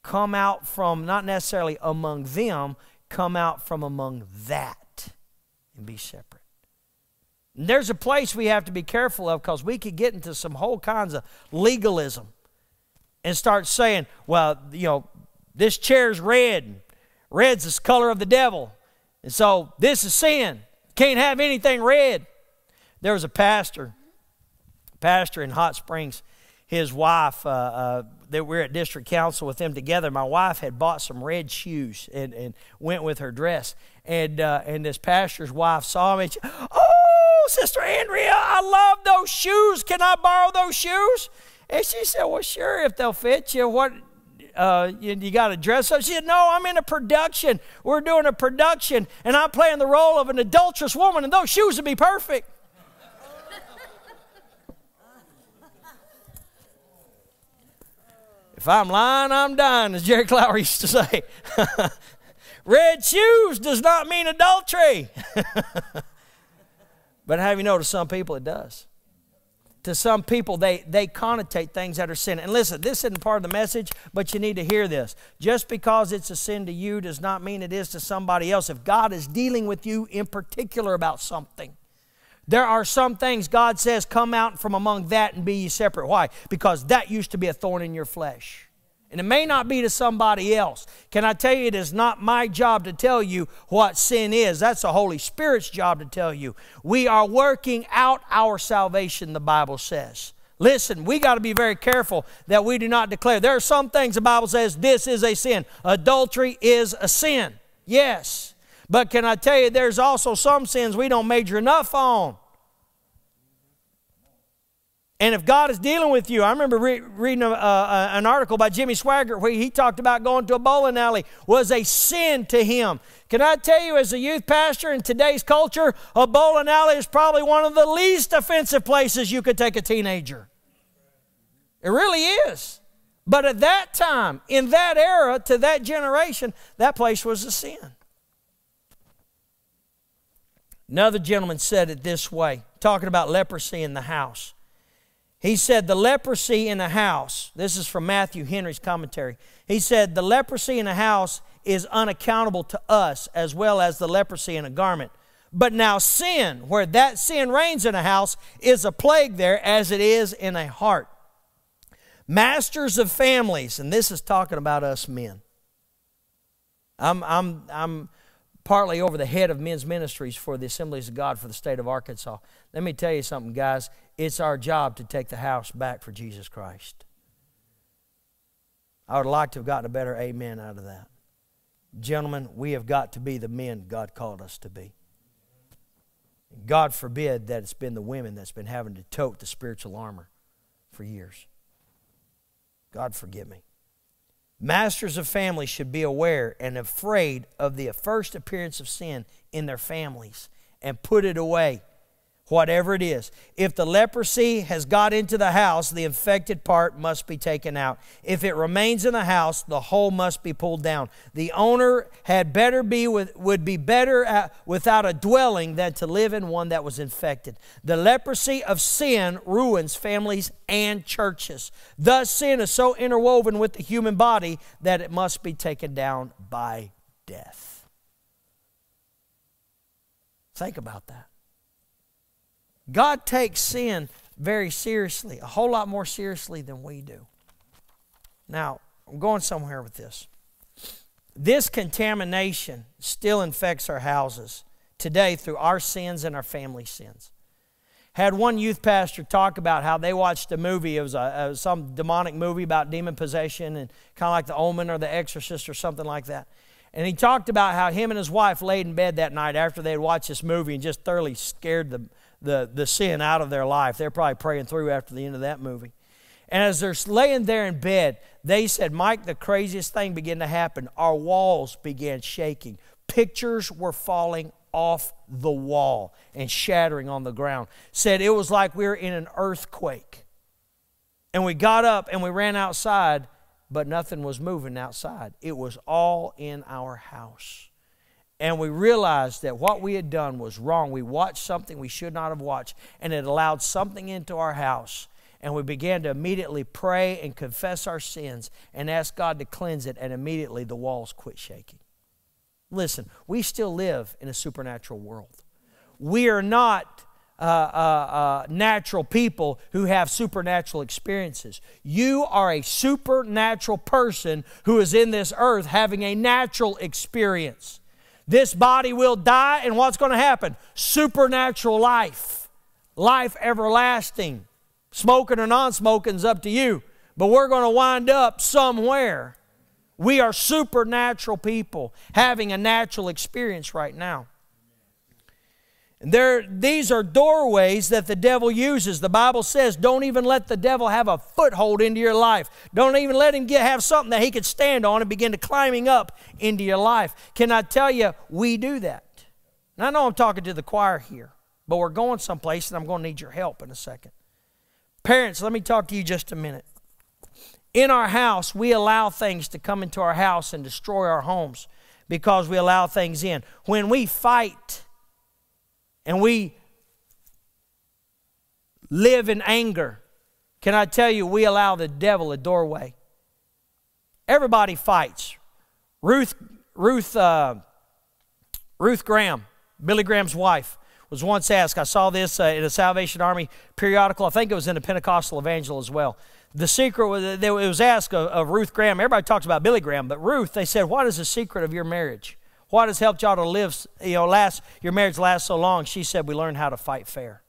come out from, not necessarily among them, come out from among that. And be separate. And there's a place we have to be careful of, because we could get into some whole kinds of legalism and start saying, well, you know, this chair's red, and red's the color of the devil, and so this is sin. Can't have anything red. There was a pastor in Hot Springs. His wife, that we're at district council with them together. My wife had bought some red shoes and went with her dress. And this pastor's wife saw me. And she, "Oh, Sister Andrea, I love those shoes. Can I borrow those shoes?" And she said, "Well, sure, if they'll fit you. What, you got to dress up?" She said, "No, I'm in a production. We're doing a production, and I'm playing the role of an adulterous woman, and those shoes would be perfect." If I'm lying, I'm dying, as Jerry Clower used to say. Red shoes does not mean adultery. But have you noticed some people it does? To some people, they connotate things that are sin. And listen, this isn't part of the message, but you need to hear this. Just because it's a sin to you does not mean it is to somebody else. If God is dealing with you in particular about something, there are some things God says, come out from among that and be ye separate. Why? Because that used to be a thorn in your flesh. And it may not be to somebody else. Can I tell you, it is not my job to tell you what sin is. That's the Holy Spirit's job to tell you. We are working out our salvation, the Bible says. Listen, we got to be very careful that we do not declare. There are some things the Bible says, this is a sin. Adultery is a sin. Yes. But can I tell you, there's also some sins we don't major enough on. And if God is dealing with you, I remember reading an article by Jimmy Swaggart where he talked about going to a bowling alley was a sin to him. Can I tell you, as a youth pastor in today's culture, a bowling alley is probably one of the least offensive places you could take a teenager. It really is. But at that time, in that era, to that generation, that place was a sin. Another gentleman said it this way, talking about leprosy in the house. He said, the leprosy in a house, this is from Matthew Henry's commentary. He said, the leprosy in a house is unaccountable to us as well as the leprosy in a garment. But now sin, where that sin reigns in a house, is a plague there as it is in a heart. Masters of families, and this is talking about us men. I'm partly over the head of men's ministries for the Assemblies of God for the state of Arkansas. Let me tell you something, guys. It's our job to take the house back for Jesus Christ. I would like to have gotten a better amen out of that. Gentlemen, we have got to be the men God called us to be. God forbid that it's been the women that's been having to tote the spiritual armor for years. God forgive me. Masters of families should be aware and afraid of the first appearance of sin in their families and put it away, whatever it is. If the leprosy has got into the house, the infected part must be taken out. If it remains in the house, the whole must be pulled down. The owner had better be would be better without a dwelling than to live in one that was infected. The leprosy of sin ruins families and churches. Thus, sin is so interwoven with the human body that it must be taken down by death. Think about that. God takes sin very seriously, a whole lot more seriously than we do. Now, I'm going somewhere with this. This contamination still infects our houses today through our sins and our family sins. Had one youth pastor talk about how they watched a movie. It was some demonic movie about demon possession and kind of like The Omen or The Exorcist or something like that. And he talked about how him and his wife laid in bed that night after they had watched this movie and just thoroughly scared the sin out of their life. They're probably praying through after the end of that movie. And as they're laying there in bed, they said, Mike, the craziest thing began to happen. Our walls began shaking. Pictures were falling off the wall and shattering on the ground. Said it was like we were in an earthquake. And we got up and we ran outside, but nothing was moving outside. It was all in our house. And we realized that what we had done was wrong. We watched something we should not have watched, and it allowed something into our house. And we began to immediately pray and confess our sins and ask God to cleanse it, and immediately the walls quit shaking. Listen, we still live in a supernatural world. We are not natural people who have supernatural experiences. You are a supernatural person who is in this earth having a natural experience. This body will die, and what's going to happen? Supernatural life. Life everlasting. Smoking or non-smoking is up to you, but we're going to wind up somewhere. We are supernatural people having a natural experience right now. And these are doorways that the devil uses. The Bible says don't even let the devil have a foothold into your life. Don't even let him have something that he could stand on and begin to climbing up into your life. Can I tell you, we do that. And I know I'm talking to the choir here, but we're going someplace and I'm going to need your help in a second. Parents, let me talk to you just a minute. In our house, we allow things to come into our house and destroy our homes because we allow things in. When we fight and we live in anger, can I tell you, we allow the devil a doorway. Everybody fights. Ruth Graham, Billy Graham's wife, was once asked, I saw this in a Salvation Army periodical, I think it was in the Pentecostal Evangel as well. The secret, it was asked of Ruth Graham, everybody talks about Billy Graham, but Ruth, they said, what is the secret of your marriage? What has helped y'all to live, your marriage last so long? She said, we learned how to fight fair.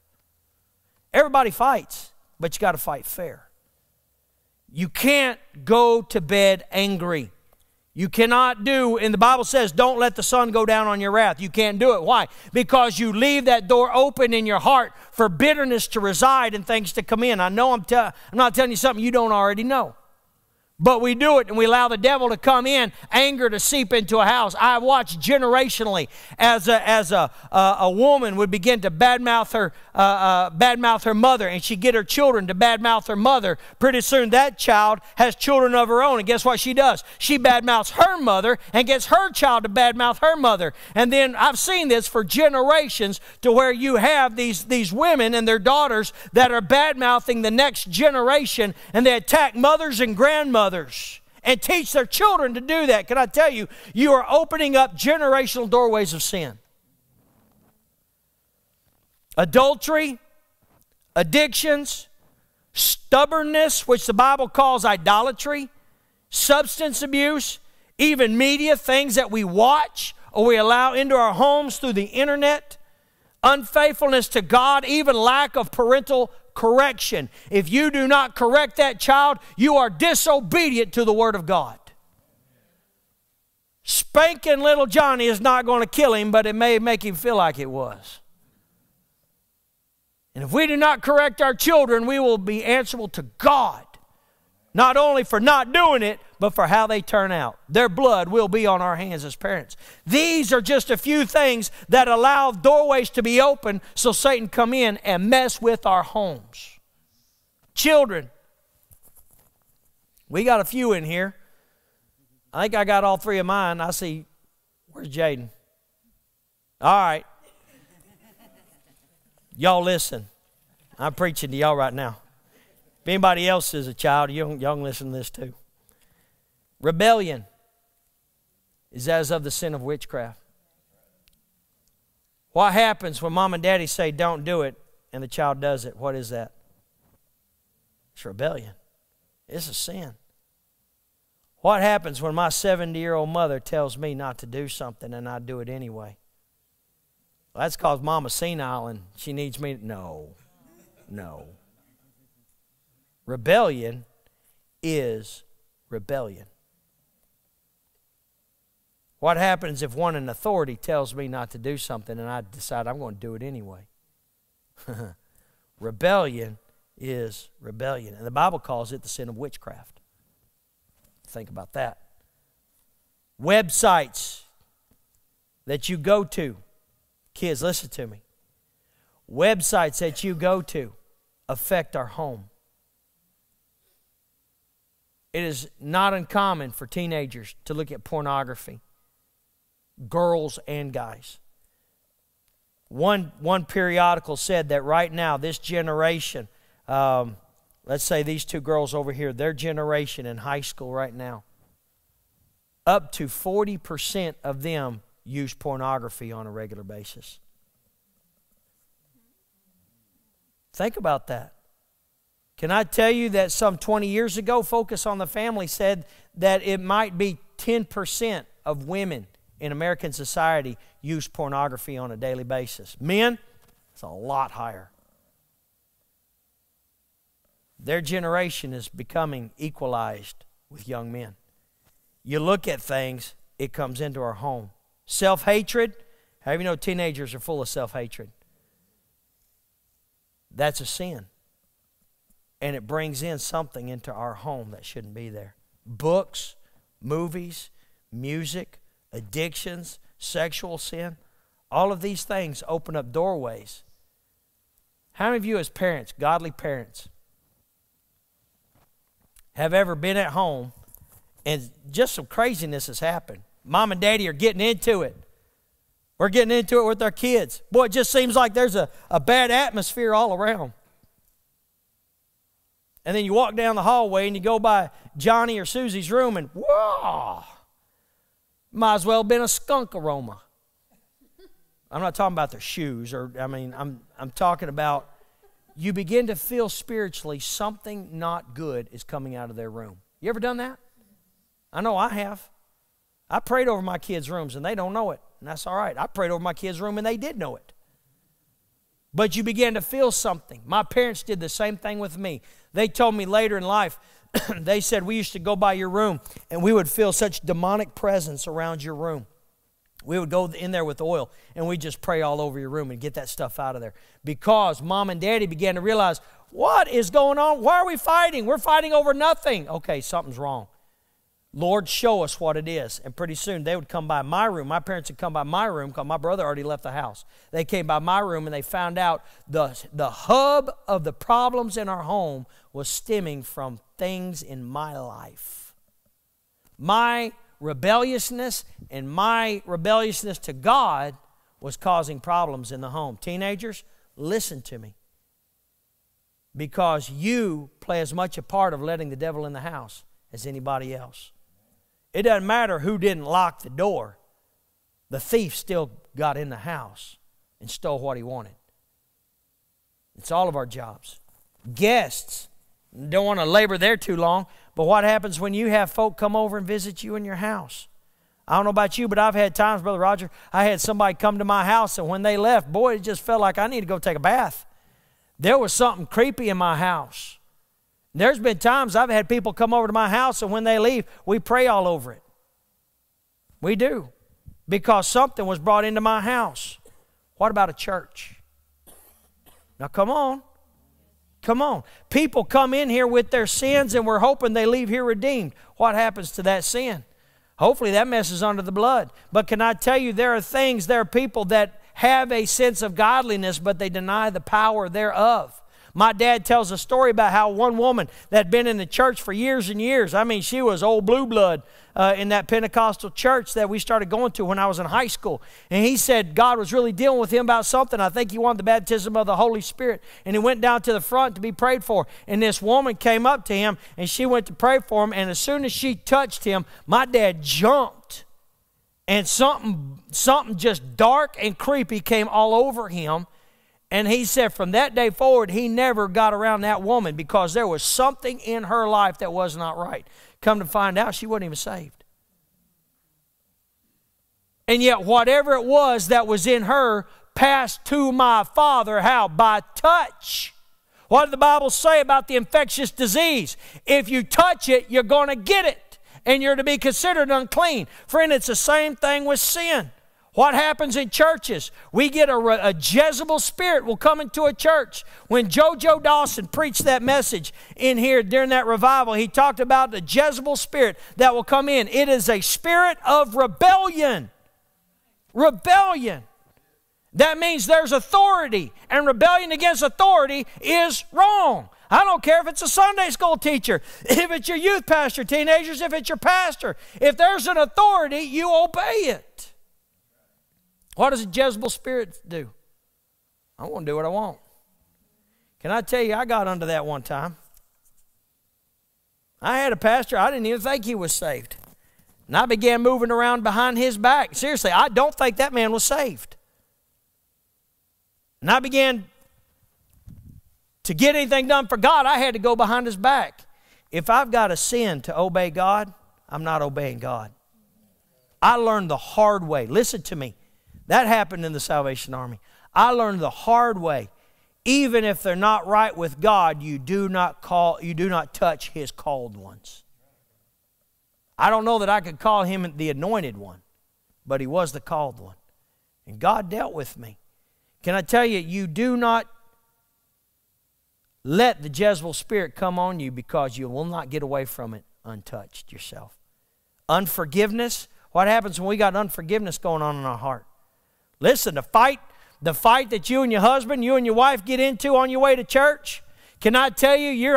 Everybody fights, but you got to fight fair. You can't go to bed angry. You cannot do, and the Bible says, don't let the sun go down on your wrath. You can't do it. Why? Because you leave that door open in your heart for bitterness to reside and things to come in. I know I'm not telling you something you don't already know. But we do it and we allow the devil to come in, anger to seep into a house. I watched generationally as a woman would begin to badmouth her mother, and she'd get her children to badmouth her mother. Pretty soon that child has children of her own, and guess what she does? She badmouths her mother and gets her child to badmouth her mother. And then I've seen this for generations, to where you have these women and their daughters that are badmouthing the next generation, and they attack mothers and grandmothers. And teach their children to do that. Can I tell you, you are opening up generational doorways of sin. Adultery, addictions, stubbornness, which the Bible calls idolatry, substance abuse, even media, things that we watch or we allow into our homes through the internet, unfaithfulness to God, even lack of parental correction. If you do not correct that child, you are disobedient to the Word of God. Spanking little Johnny is not going to kill him, but it may make him feel like it was. And if we do not correct our children, we will be answerable to God, not only for not doing it, but for how they turn out. Their blood will be on our hands as parents. These are just a few things that allow doorways to be open so Satan come in and mess with our homes. Children. We got a few in here. I think I got all three of mine. I see, where's Jaden? All right. Y'all listen. I'm preaching to y'all right now. If anybody else is a child, y'all can listen to this too. Rebellion is as of the sin of witchcraft. What happens when mom and daddy say don't do it and the child does it? What is that? It's rebellion. It's a sin. What happens when my 70-year-old mother tells me not to do something and I do it anyway? Well, that's because mama's senile and she needs me. No, no. Rebellion is rebellion. What happens if one in authority tells me not to do something and I decide I'm going to do it anyway? Rebellion is rebellion. And the Bible calls it the sin of witchcraft. Think about that. Websites that you go to. Kids, listen to me. Websites that you go to affect our home. It is not uncommon for teenagers to look at pornography. Girls and guys. One periodical said that right now, this generation, let's say these two girls over here, their generation in high school right now, up to 40% of them use pornography on a regular basis. Think about that. Can I tell you that some 20 years ago, Focus on the Family said that it might be 10% of women in American society use pornography on a daily basis. Men, it's a lot higher. Their generation is becoming equalized with young men. You look at things, it comes into our home. Self-hatred. How do you know teenagers are full of self-hatred? That's a sin. And it brings in something into our home that shouldn't be there. Books, movies, music, addictions, sexual sin, all of these things open up doorways. How many of you as parents, godly parents, have ever been at home and just some craziness has happened? Mom and daddy are getting into it. We're getting into it with our kids. Boy, it just seems like there's a bad atmosphere all around. And then you walk down the hallway and you go by Johnny or Susie's room and, whoa, might as well have been a skunk aroma. I'm not talking about their shoes, or I mean, I'm talking about you begin to feel spiritually something not good is coming out of their room. You ever done that? I know I have. I prayed over my kids' rooms and they don't know it, and that's all right. I prayed over my kids' room and they did know it. But you began to feel something. My parents did the same thing with me. They told me later in life, they said, we used to go by your room and we would feel such demonic presence around your room. We would go in there with oil, and we'd just pray all over your room and get that stuff out of there. Because Mom and Daddy began to realize, what is going on? Why are we fighting? We're fighting over nothing. Okay, something's wrong. Lord, show us what it is. And pretty soon they would come by my room. My parents would come by my room because my brother already left the house. They came by my room, and they found out the hub of the problems in our home was stemming from things in my life. My rebelliousness and my rebelliousness to God was causing problems in the home. Teenagers, listen to me. Because you play as much a part of letting the devil in the house as anybody else. It doesn't matter who didn't lock the door. The thief still got in the house and stole what he wanted. It's all of our jobs. Guests, don't want to labor there too long, but what happens when you have folk come over and visit you in your house? I don't know about you, but I've had times, Brother Roger, I had somebody come to my house, and when they left, boy, it just felt like I need to go take a bath. There was something creepy in my house. There's been times I've had people come over to my house, and when they leave, we pray all over it. We do, because something was brought into my house. What about a church? Now, come on. Come on. People come in here with their sins, and we're hoping they leave here redeemed. What happens to that sin? Hopefully that messes under the blood. But can I tell you, there are things, there are people that have a sense of godliness, but they deny the power thereof. My dad tells a story about how one woman that had been in the church for years and years, I mean, she was old blue blood in that Pentecostal church that we started going to when I was in high school. And he said God was really dealing with him about something. I think he wanted the baptism of the Holy Spirit. And he went down to the front to be prayed for. And this woman came up to him, and she went to pray for him. And as soon as she touched him, my dad jumped. And something just dark and creepy came all over him. And he said from that day forward, he never got around that woman because there was something in her life that was not right. Come to find out, she wasn't even saved. And yet whatever it was that was in her passed to my father. How? By touch. What did the Bible say about the infectious disease? If you touch it, you're going to get it, and you're to be considered unclean. Friend, it's the same thing with sin. What happens in churches? We get a Jezebel spirit will come into a church. When Jojo Dawson preached that message in here during that revival, he talked about the Jezebel spirit that will come in. It is a spirit of rebellion. Rebellion. That means there's authority, and rebellion against authority is wrong. I don't care if it's a Sunday school teacher, if it's your youth pastor, teenagers, if it's your pastor. If there's an authority, you obey it. What does a Jezebel spirit do? I want to do what I want. Can I tell you, I got under that one time. I had a pastor, I didn't even think he was saved. And I began moving around behind his back. Seriously, I don't think that man was saved. And I began to get anything done for God, I had to go behind his back. If I've got a sin to obey God, I'm not obeying God. I learned the hard way. Listen to me. That happened in the Salvation Army. I learned the hard way. Even if they're not right with God, you do not touch His called ones. I don't know that I could call him the anointed one, but he was the called one. And God dealt with me. Can I tell you, you do not let the Jezebel spirit come on you because you will not get away from it untouched yourself. Unforgiveness. What happens when we got unforgiveness going on in our heart? Listen, the fight that you and your husband, you and your wife get into on your way to church, can I tell you, you're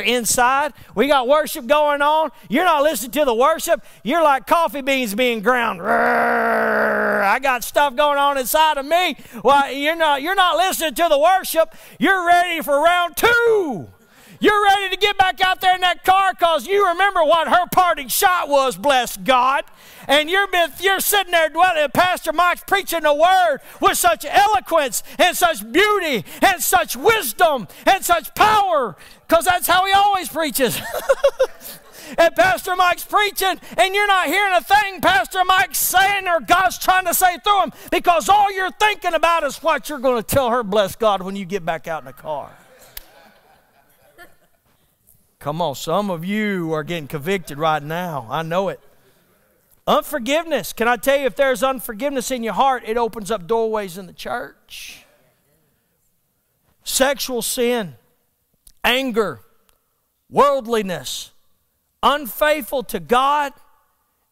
inside. We got worship going on. You're not listening to the worship. You're like coffee beans being ground. I got stuff going on inside of me. Well, you're not listening to the worship. You're ready for round two. You're ready to get back out there in that car because you remember what her parting shot was, bless God. And you're sitting there dwelling, and Pastor Mike's preaching the Word with such eloquence and such beauty and such wisdom and such power because that's how he always preaches. And Pastor Mike's preaching, and you're not hearing a thing Pastor Mike's saying or God's trying to say through him because all you're thinking about is what you're going to tell her, bless God, when you get back out in the car. Come on, some of you are getting convicted right now. I know it. Unforgiveness. Can I tell you, if there's unforgiveness in your heart, it opens up doorways in the church. Sexual sin, anger, worldliness, unfaithful to God,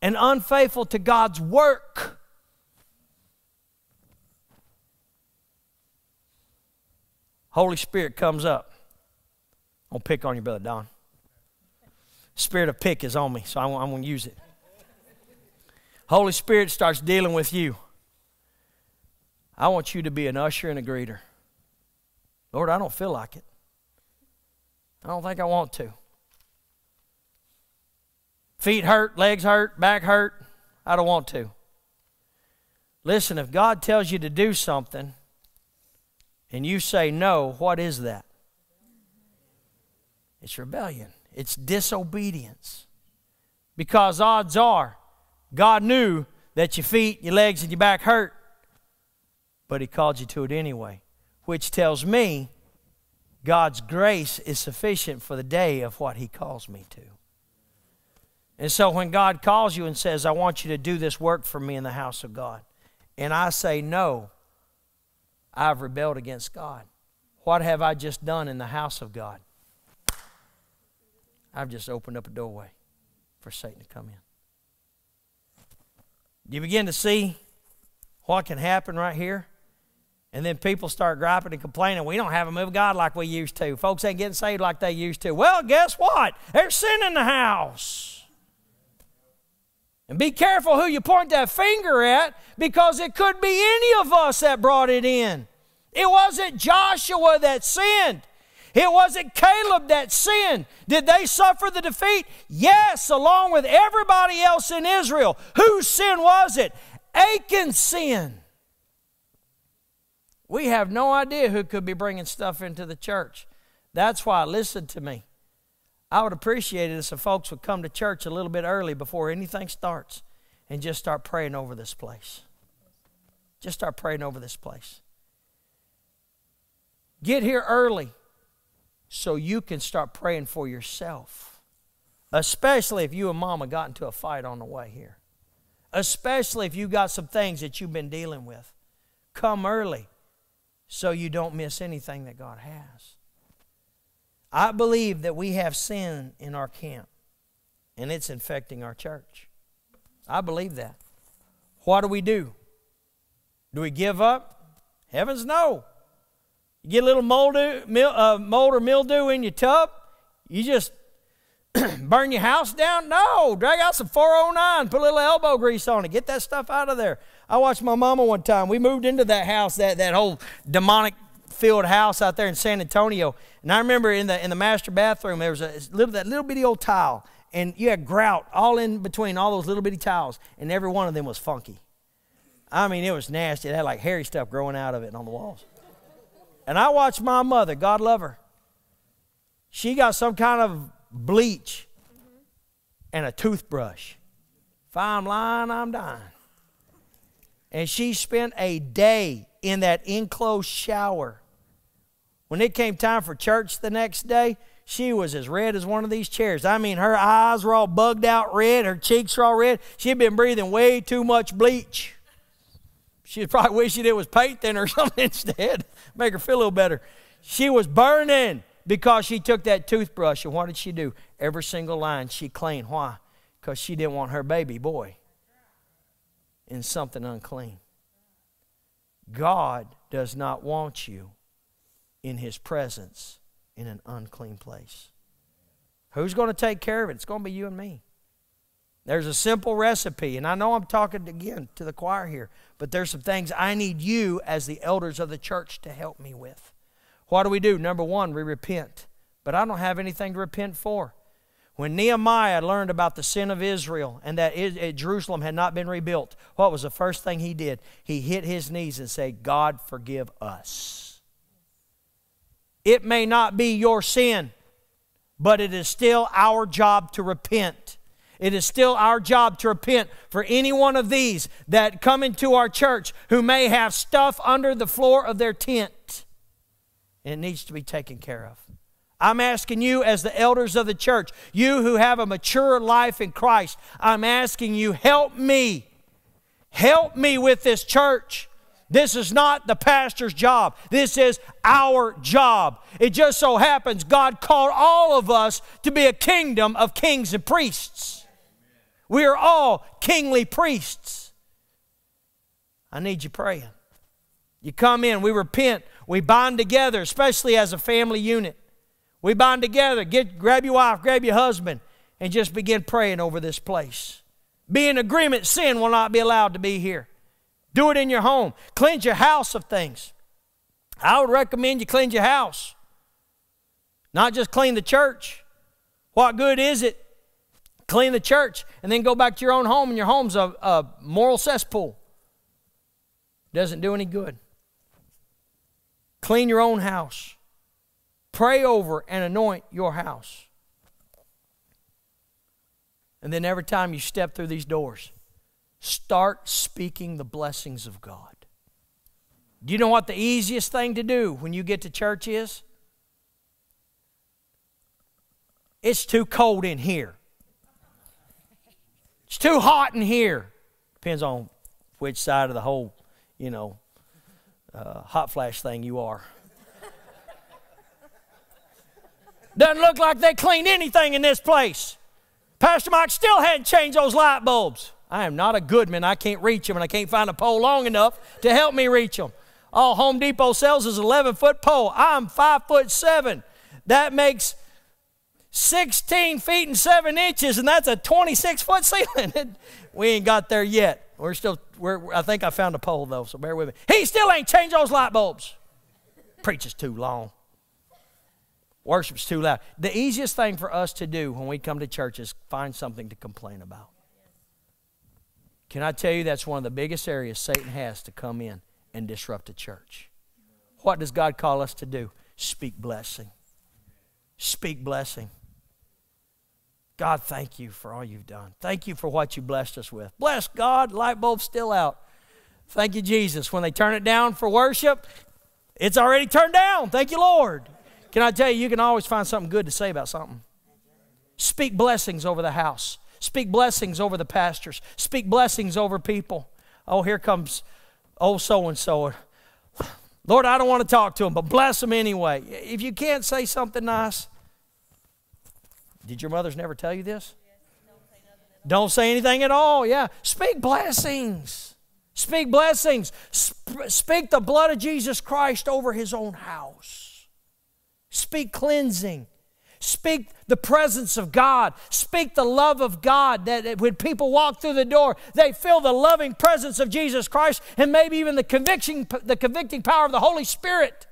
and unfaithful to God's work. Holy Spirit comes up. I'll pick on your brother Don. Spirit of pick is on me, so I'm going to use it. Holy Spirit starts dealing with you. I want you to be an usher and a greeter. Lord, I don't feel like it. I don't think I want to. Feet hurt, legs hurt, back hurt. I don't want to. Listen, if God tells you to do something and you say no, what is that? It's rebellion. It's disobedience. Because odds are, God knew that your feet, your legs, and your back hurt, but He called you to it anyway, which tells me God's grace is sufficient for the day of what He calls me to. And so when God calls you and says, I want you to do this work for me in the house of God, and I say no, I've rebelled against God. What have I just done in the house of God? I've just opened up a doorway for Satan to come in. You begin to see what can happen right here, and then people start griping and complaining, we don't have a move of God like we used to. Folks ain't getting saved like they used to. Well, guess what? There's sin in the house. And be careful who you point that finger at, because it could be any of us that brought it in. It wasn't Joshua that sinned. It wasn't Caleb that sinned. Did they suffer the defeat? Yes, along with everybody else in Israel. Whose sin was it? Achan's sin. We have no idea who could be bringing stuff into the church. That's why, listen to me, I would appreciate it if some folks would come to church a little bit early before anything starts and just start praying over this place. Just start praying over this place. Get here early so you can start praying for yourself, especially if you and Mama got into a fight on the way here, especially if you got some things that you've been dealing with. Come early so you don't miss anything that God has. I believe that we have sin in our camp, and it's infecting our church. I believe that. What do? Do we give up? Heavens, no. You get a little mold or mildew in your tub, you just burn your house down? No. Drag out some 409, put a little elbow grease on it. Get that stuff out of there. I watched my mama one time. We moved into that house, that whole demonic field house out there in San Antonio, and I remember in the master bathroom there was that little bitty old tile, and you had grout all in between all those little bitty tiles, and every one of them was funky. I mean, it was nasty. It had like hairy stuff growing out of it on the walls. And I watched my mother, God love her, she got some kind of bleach and a toothbrush. If I'm lying, I'm dying. And she spent a day in that enclosed shower. When it came time for church the next day, she was as red as one of these chairs. I mean, her eyes were all bugged out red. Her cheeks were all red. She'd been breathing way too much bleach. She probably wished it was paint thinner or something instead. Make her feel a little better. She was burning because she took that toothbrush. And what did she do? Every single line she cleaned. Why? Because she didn't want her baby boy in something unclean. God does not want you in His presence in an unclean place. Who's going to take care of it? It's going to be you and me. There's a simple recipe, and I know I'm talking again to the choir here, but there's some things I need you as the elders of the church to help me with. What do? Number one, we repent, but I don't have anything to repent for. When Nehemiah learned about the sin of Israel and that Jerusalem had not been rebuilt, what was the first thing he did? He hit his knees and said, God, forgive us. It may not be your sin, but it is still our job to repent. It is still our job to repent for any one of these that come into our church who may have stuff under the floor of their tent. It needs to be taken care of. I'm asking you as the elders of the church, you who have a mature life in Christ, I'm asking you, help me. Help me with this church. This is not the pastor's job. This is our job. It just so happens God called all of us to be a kingdom of kings and priests. We are all kingly priests. I need you praying. You come in, we repent, we bind together, especially as a family unit. We bind together. Grab your wife, grab your husband, and just begin praying over this place. Be in agreement. Sin will not be allowed to be here. Do it in your home. Cleanse your house of things. I would recommend you cleanse your house. Not just clean the church. What good is it? Clean the church and then go back to your own home, and your home's a moral cesspool. Doesn't do any good. Clean your own house. Pray over and anoint your house. And then every time you step through these doors, start speaking the blessings of God. Do you know what the easiest thing to do when you get to church is? It's too cold in here. It's too hot in here. Depends on which side of the whole, hot flash thing you are. Doesn't look like they cleaned anything in this place. Pastor Mike still hadn't changed those light bulbs. I am not a good man. I can't reach them, and I can't find a pole long enough to help me reach them. All Home Depot sells is an 11-foot pole. I'm 5'7". That makes 16 feet and 7 inches, and that's a 26-foot ceiling. We ain't got there yet. I think I found a pole, though, so bear with me. He still ain't changed those light bulbs. Preaches too long. Worship's too loud. The easiest thing for us to do when we come to church is find something to complain about. Can I tell you that's one of the biggest areas Satan has to come in and disrupt the church? What does God call us to do? Speak blessing. Speak blessing. God, thank you for all you've done. Thank you for what you blessed us with. Bless God, light bulb's still out. Thank you, Jesus. When they turn it down for worship, it's already turned down. Thank you, Lord. Can I tell you, you can always find something good to say about something. Speak blessings over the house. Speak blessings over the pastors. Speak blessings over people. Oh, here comes old so-and-so. Lord, I don't want to talk to them, but bless them anyway. If you can't say something nice, did your mothers never tell you this? Don't say anything at all, yeah. Speak blessings. Speak blessings. Speak the blood of Jesus Christ over his own house. Speak cleansing. Speak the presence of God. Speak the love of God, that when people walk through the door, they feel the loving presence of Jesus Christ and maybe even the convicting power of the Holy Spirit.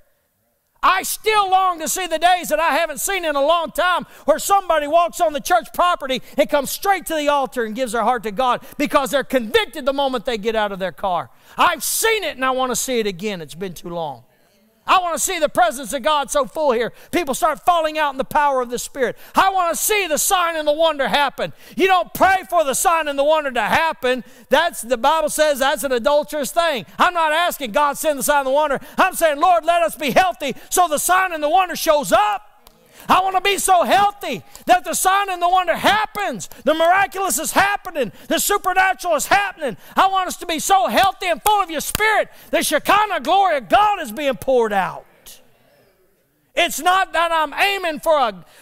I still long to see the days that I haven't seen in a long time where somebody walks on the church property and comes straight to the altar and gives their heart to God because they're convicted the moment they get out of their car. I've seen it and I want to see it again. It's been too long. I want to see the presence of God so full here. People start falling out in the power of the Spirit. I want to see the sign and the wonder happen. You don't pray for the sign and the wonder to happen. The Bible says that's an adulterous thing. I'm not asking God send the sign and the wonder. I'm saying, Lord, let us be healthy so the sign and the wonder shows up. I want to be so healthy that the sign and the wonder happens. The miraculous is happening. The supernatural is happening. I want us to be so healthy and full of your Spirit. The Shekinah glory of God is being poured out. It's not that I'm aiming for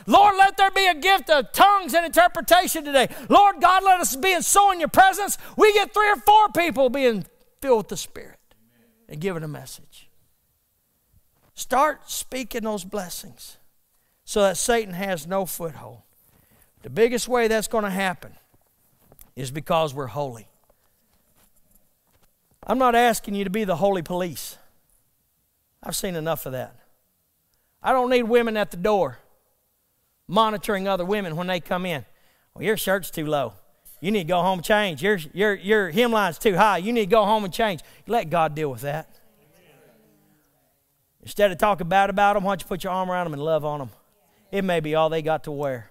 Lord, let there be a gift of tongues and interpretation today. Lord God, let us be so in your presence. We get 3 or 4 people being filled with the Spirit and giving a message. Start speaking those blessings, so that Satan has no foothold. The biggest way that's going to happen is because we're holy. I'm not asking you to be the holy police. I've seen enough of that. I don't need women at the door monitoring other women when they come in. Well, your shirt's too low. You need to go home and change. Your hem line's too high. You need to go home and change. Let God deal with that. Instead of talking bad about them, why don't you put your arm around them and love on them? It may be all they got to wear.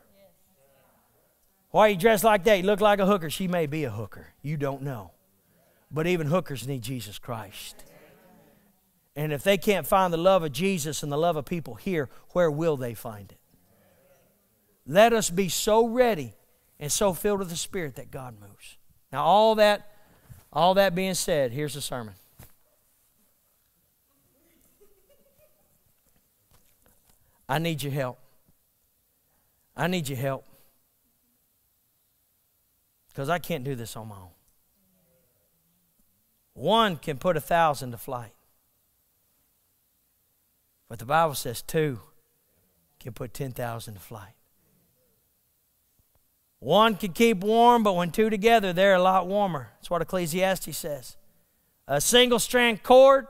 Why are you dressed like that? You look like a hooker. She may be a hooker. You don't know. But even hookers need Jesus Christ. And if they can't find the love of Jesus and the love of people here, where will they find it? let us be so ready and so filled with the Spirit that God moves. Now, all that being said, here's the sermon. I need your help. I need your help. Because I can't do this on my own. One can put 1,000 to flight. But the Bible says 2 can put 10,000 to flight. One can keep warm, but when two together, they're a lot warmer. That's what Ecclesiastes says. A single strand cord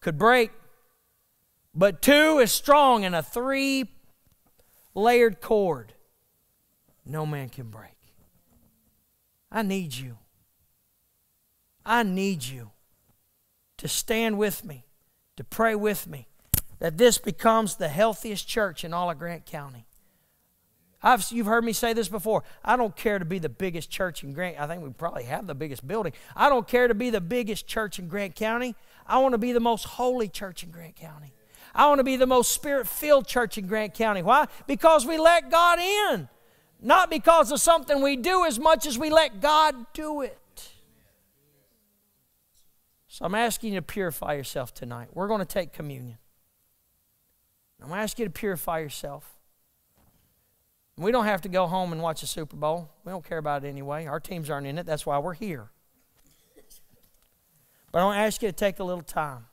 could break, but two is strong, and a three-layered cord no man can break. I need you. I need you to stand with me, to pray with me, that this becomes the healthiest church in all of Grant County. You've heard me say this before. I don't care to be the biggest church in Grant. I think we probably have the biggest building. I don't care to be the biggest church in Grant County. I want to be the most holy church in Grant County. I want to be the most Spirit-filled church in Grant County. Why? Because we let God in. Not because of something we do as much as we let God do it. So I'm asking you to purify yourself tonight. We're going to take communion. I'm going to ask you to purify yourself. We don't have to go home and watch the Super Bowl. We don't care about it anyway. Our teams aren't in it. That's why we're here. But I want to ask you to take a little time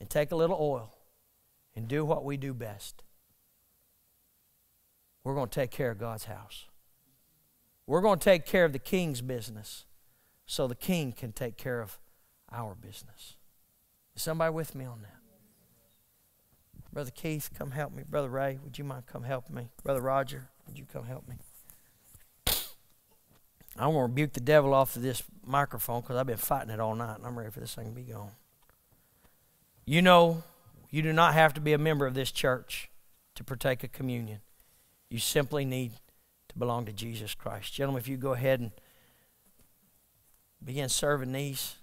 and take a little oil and do what we do best. We're going to take care of God's house. We're going to take care of the king's business so the king can take care of our business. Is somebody with me on that? Brother Keith, come help me. Brother Ray, would you mind come help me? Brother Roger, would you come help me? I want to rebuke the devil off of this microphone because I've been fighting it all night, and I'm ready for this thing to be gone. You know, you do not have to be a member of this church to partake of communion. You simply need to belong to Jesus Christ. Gentlemen, if you go ahead and begin serving these.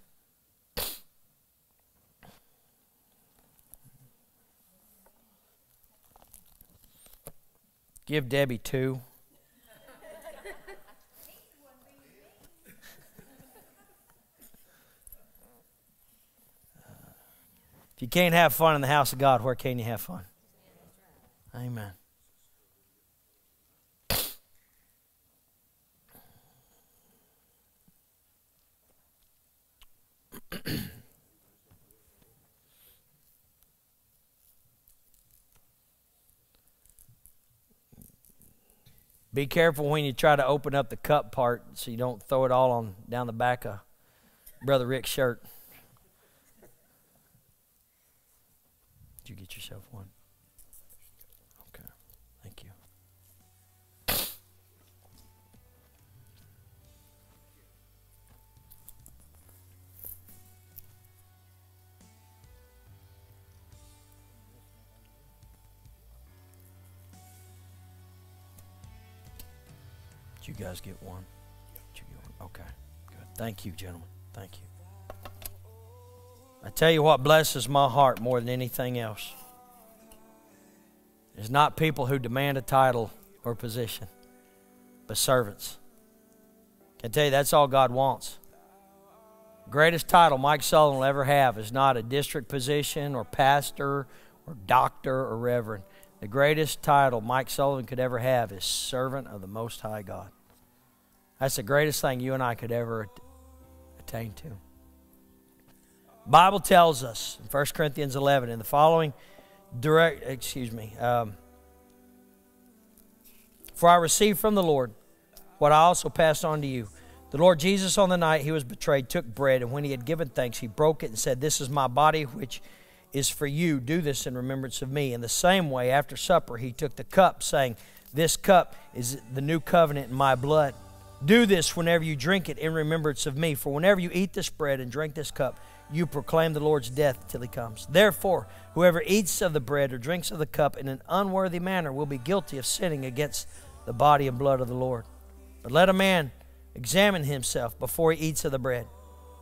Give Debbie 2. If you can't have fun in the house of God, where can you have fun? Amen. Be careful when you try to open up the cup part so you don't throw it all on down the back of Brother Rick's shirt. Did you get yourself one? Okay, thank you. You guys get one? Did you get one? Okay, good. Thank you, gentlemen. Thank you. I tell you what blesses my heart more than anything else is not people who demand a title or position, but servants. I tell you, that's all God wants. The greatest title Mike Sullivan will ever have is not a district position or pastor or doctor or reverend. The greatest title Mike Sullivan could ever have is Servant of the Most High God. That's the greatest thing you and I could ever attain to. The Bible tells us in 1 Corinthians 11, in the following for I received from the Lord what I also passed on to you. The Lord Jesus, on the night he was betrayed, took bread, and when he had given thanks, he broke it and said, "This is my body, which is for you. Do this in remembrance of me." In the same way, after supper, he took the cup, saying, "This cup is the new covenant in my blood. Do this whenever you drink it in remembrance of me. For whenever you eat this bread and drink this cup, you proclaim the Lord's death till he comes. Therefore, whoever eats of the bread or drinks of the cup in an unworthy manner will be guilty of sinning against the body and blood of the Lord. But let a man examine himself before he eats of the bread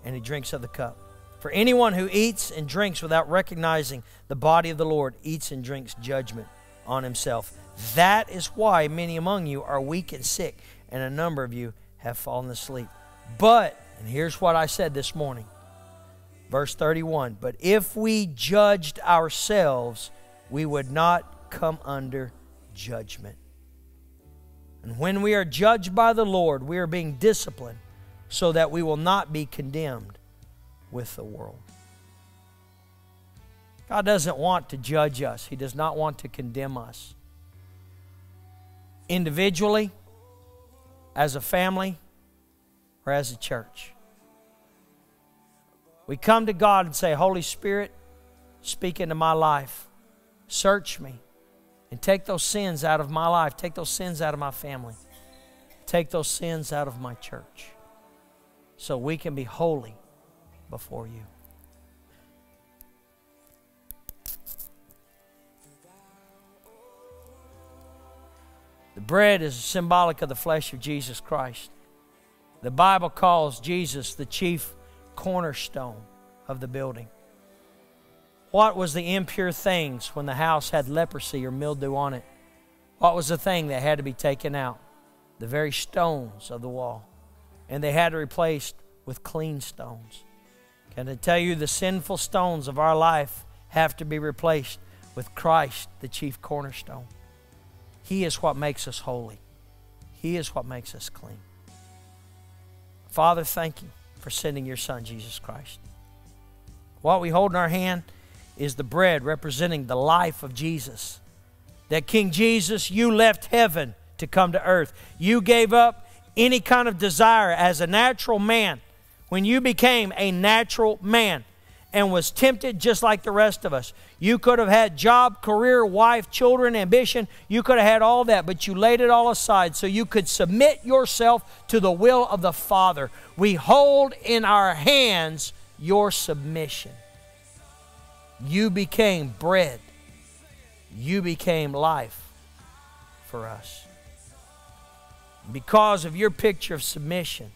and he drinks of the cup. For anyone who eats and drinks without recognizing the body of the Lord eats and drinks judgment on himself. That is why many among you are weak and sick, and a number of you have fallen asleep. But, and here's what I said this morning, verse 31, but if we judged ourselves, we would not come under judgment. And when we are judged by the Lord, we are being disciplined so that we will not be condemned with the world. God doesn't want to judge us. He does not want to condemn us. Individually, as a family, or as a church. We come to God and say, Holy Spirit, speak into my life. Search me. And take those sins out of my life. Take those sins out of my family. Take those sins out of my church. So we can be holy before you. The bread is symbolic of the flesh of Jesus Christ. The Bible calls Jesus the chief cornerstone of the building. What was the impure things when the house had leprosy or mildew on it? What was the thing that had to be taken out? The very stones of the wall. And they had replaced with clean stones. Can I tell you, the sinful stones of our life have to be replaced with Christ, the chief cornerstone. He is what makes us holy. He is what makes us clean. Father, thank you for sending your Son, Jesus Christ. What we hold in our hand is the bread representing the life of Jesus. That King Jesus, you left heaven to come to earth. You gave up any kind of desire as a natural man when you became a natural man and was tempted just like the rest of us. You could have had job, career, wife, children, ambition. You could have had all that, but you laid it all aside so you could submit yourself to the will of the Father. We hold in our hands your submission. You became bread. You became life for us. Because of your picture of submission,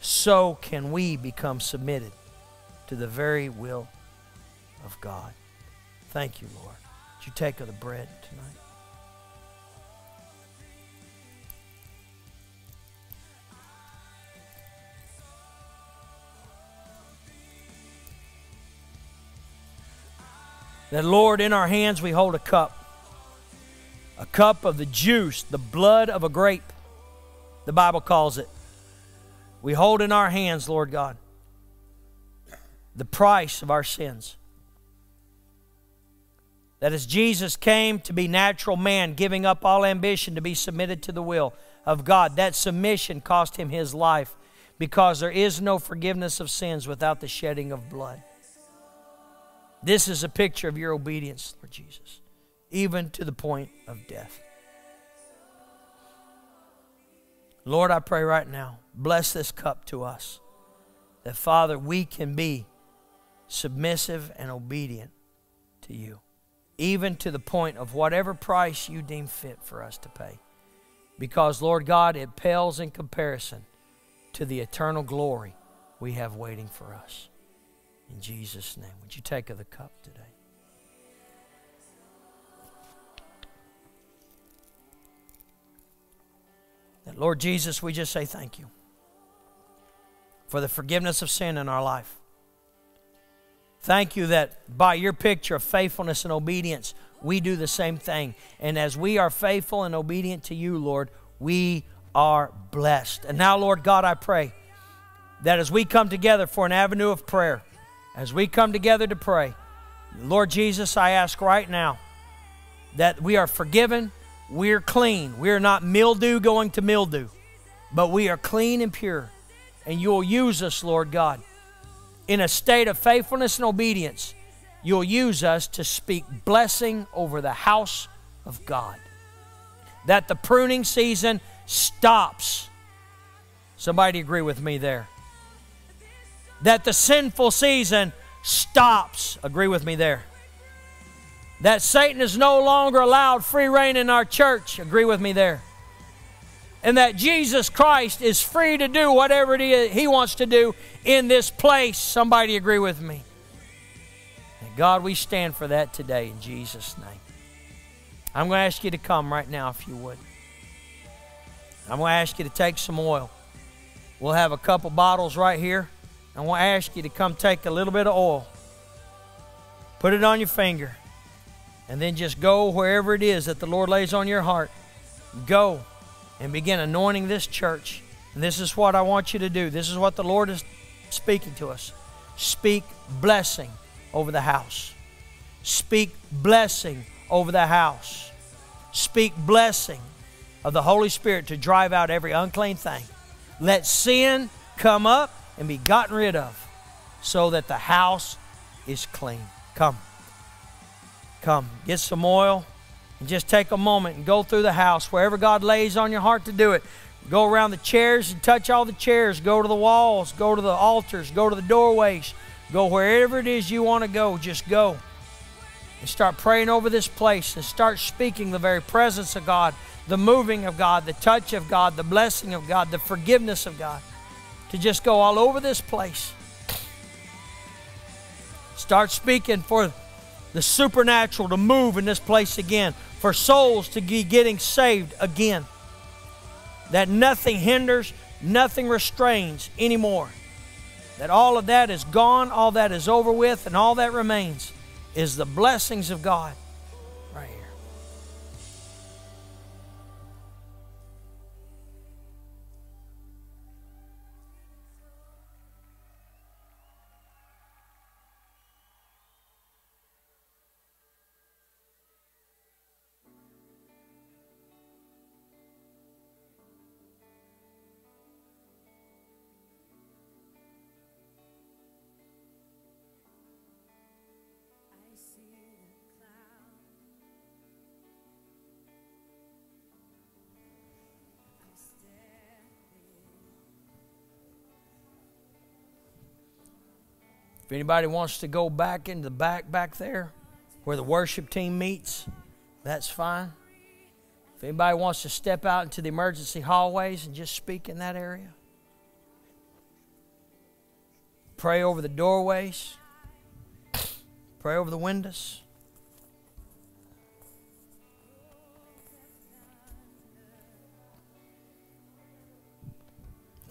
so can we become submitted to the very will of God. Thank you, Lord. Would you take of the bread tonight? That, Lord, in our hands we hold a cup of the juice, the blood of a grape, the Bible calls it. We hold in our hands, Lord God, the price of our sins. That as Jesus came to be natural man, giving up all ambition to be submitted to the will of God, that submission cost him his life, because there is no forgiveness of sins without the shedding of blood. This is a picture of your obedience, Lord Jesus, even to the point of death. Lord, I pray right now, bless this cup to us, that, Father, we can be submissive and obedient to you, even to the point of whatever price you deem fit for us to pay. Because, Lord God, it pales in comparison to the eternal glory we have waiting for us. In Jesus' name, would you take of the cup today? That, Lord Jesus, we just say thank you for the forgiveness of sin in our life. Thank you that by your picture of faithfulness and obedience, we do the same thing. And as we are faithful and obedient to you, Lord, we are blessed. And now, Lord God, I pray that as we come together for an avenue of prayer, as we come together to pray, Lord Jesus, I ask right now that we are forgiven, we're clean. We're not mildew going to mildew, but we are clean and pure. And you'll use us, Lord God, in a state of faithfulness and obedience. You'll use us to speak blessing over the house of God. That the pruning season stops. Somebody agree with me there. That the sinful season stops. Agree with me there. That Satan is no longer allowed free reign in our church. Agree with me there. And that Jesus Christ is free to do whatever it is he wants to do in this place. Somebody agree with me. And God, we stand for that today in Jesus' name. I'm going to ask you to come right now if you would. I'm going to ask you to take some oil. We'll have a couple bottles right here. I'm going to ask you to come take a little bit of oil. Put it on your finger. And then just go wherever it is that the Lord lays on your heart. Go and begin anointing this church. And this is what I want you to do. This is what the Lord is speaking to us. Speak blessing over the house. Speak blessing over the house. Speak blessing of the Holy Spirit to drive out every unclean thing. Let sin come up and be gotten rid of so that the house is clean. Come. Come, get some oil and just take a moment and go through the house. Wherever God lays on your heart to do it. Go around the chairs and touch all the chairs. Go to the walls. Go to the altars. Go to the doorways. Go wherever it is you want to go. Just go and start praying over this place and start speaking the very presence of God, the moving of God, the touch of God, the blessing of God, the forgiveness of God. To just go all over this place. Start speaking for the supernatural to move in this place again. For souls to be getting saved again. That nothing hinders, nothing restrains anymore. That all of that is gone, all that is over with, and all that remains is the blessings of God right here. If anybody wants to go back into the back there where the worship team meets, that's fine. If anybody wants to step out into the emergency hallways and just speak in that area. Pray over the doorways. Pray over the windows.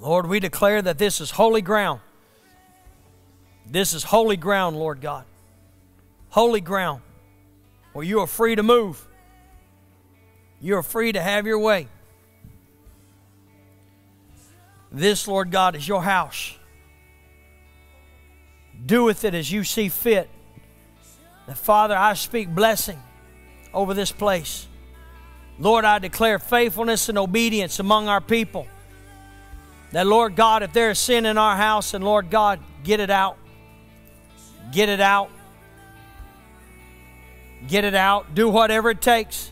Lord, we declare that this is holy ground. This is holy ground, Lord God. Holy ground where you are free to move. You are free to have your way. This, Lord God, is your house. Do with it as you see fit. And Father, I speak blessing over this place. Lord, I declare faithfulness and obedience among our people. That, Lord God, if there is sin in our house, and Lord God, get it out. Get it out. Get it out. Do whatever it takes.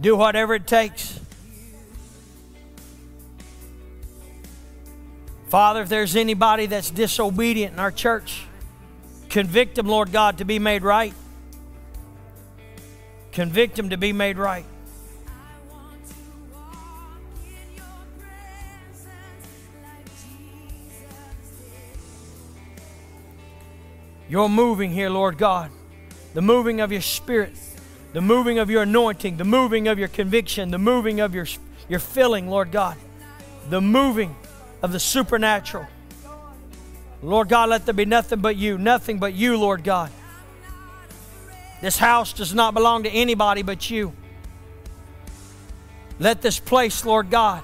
Do whatever it takes. Father, if there's anybody that's disobedient in our church, convict them, Lord God, to be made right. Convict them to be made right. You're moving here, Lord God. The moving of your Spirit. The moving of your anointing. The moving of your conviction. The moving of your filling, Lord God. The moving of the supernatural. Lord God, let there be nothing but you. Nothing but you, Lord God. This house does not belong to anybody but you. Let this place, Lord God,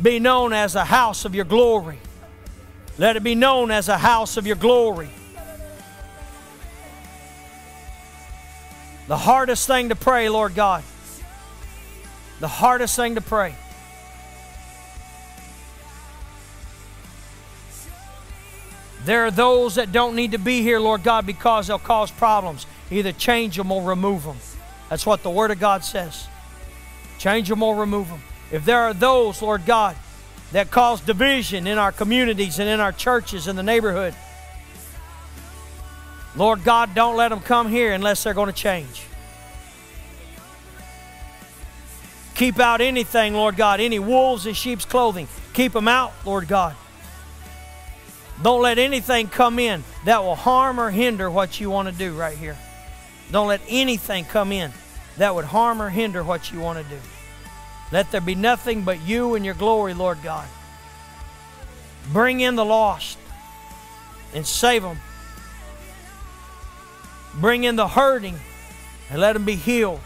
be known as a house of your glory. Let it be known as a house of your glory. The hardest thing to pray, Lord God. The hardest thing to pray. There are those that don't need to be here, Lord God, because they'll cause problems. Either change them or remove them. That's what the Word of God says. Change them or remove them. If there are those, Lord God, that cause division in our communities and in our churches in the neighborhood. Lord God, don't let them come here unless they're going to change. Keep out anything, Lord God, any wolves in sheep's clothing. Keep them out, Lord God. Don't let anything come in that will harm or hinder what you want to do right here. Don't let anything come in that would harm or hinder what you want to do. Let there be nothing but you and your glory, Lord God. Bring in the lost and save them. Bring in the hurting and let them be healed.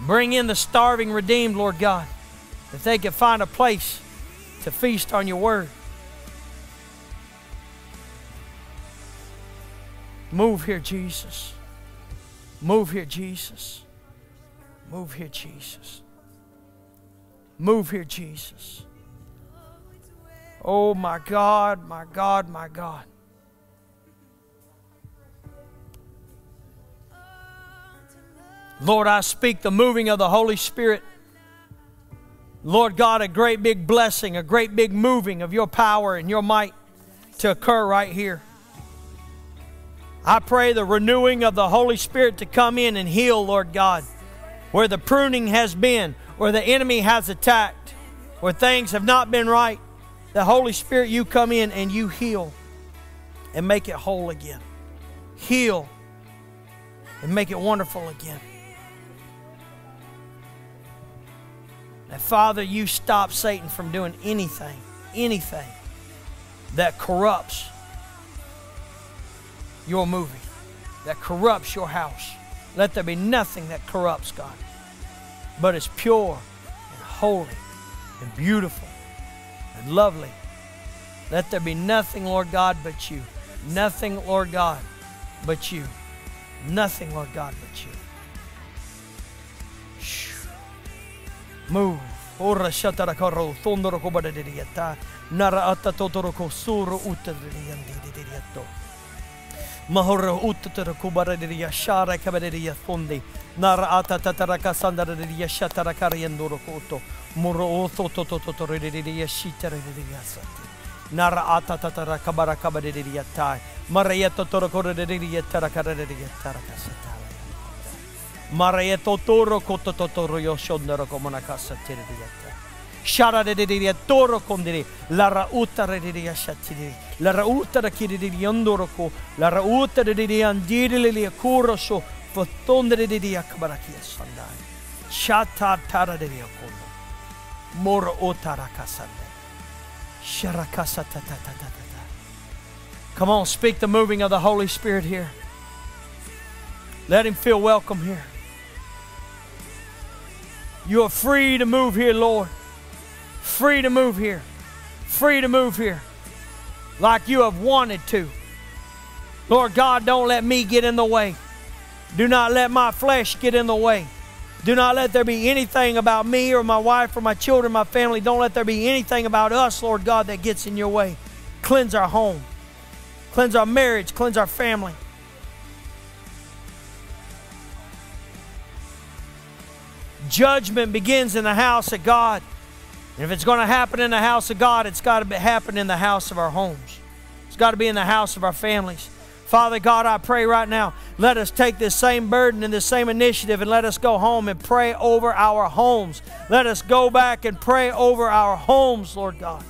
Bring in the starving redeemed, Lord God, that they can find a place to feast on your word. Move here, Jesus. Move here, Jesus. Move here, Jesus. Move here, Jesus. Oh, my God, my God, my God. Lord, I speak the moving of the Holy Spirit. Lord God, a great big blessing, a great big moving of your power and your might to occur right here. I pray the renewing of the Holy Spirit to come in and heal, Lord God, where the pruning has been, where the enemy has attacked, where things have not been right. The Holy Spirit, you come in and you heal and make it whole again. Heal and make it wonderful again. And Father, you stop Satan from doing anything that corrupts your movie, that corrupts your house. Let there be nothing that corrupts, God, but is pure and holy and beautiful and lovely. Let there be nothing, Lord God, but you. Nothing, Lord God, but you. Nothing, Lord God, but you. Move. Come on, speak the moving of the Holy Spirit here. Let him feel welcome here. You are free to move here, Lord. Free to move here. Free to move here. Like you have wanted to. Lord God, don't let me get in the way. Do not let my flesh get in the way. Do not let there be anything about me or my wife or my children, my family. Don't let there be anything about us, Lord God, that gets in your way. Cleanse our home. Cleanse our marriage. Cleanse our family. Judgment begins in the house of God. And if it's going to happen in the house of God, it's got to happen in the house of our homes. It's got to be in the house of our families. Father God, I pray right now, let us take this same burden and this same initiative and let us go home and pray over our homes. Let us go back and pray over our homes, Lord God.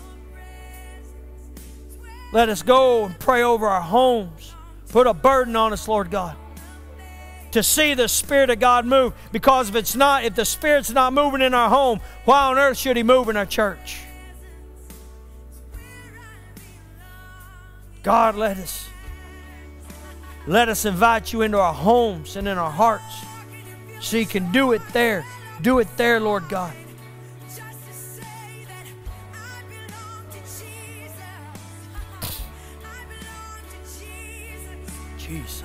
Let us go and pray over our homes. Put a burden on us, Lord God, to see the Spirit of God move. Because if the Spirit's not moving in our home, why on earth should He move in our church? God, let us invite you into our homes and in our hearts so you can do it there. Do it there, Lord God. Jesus.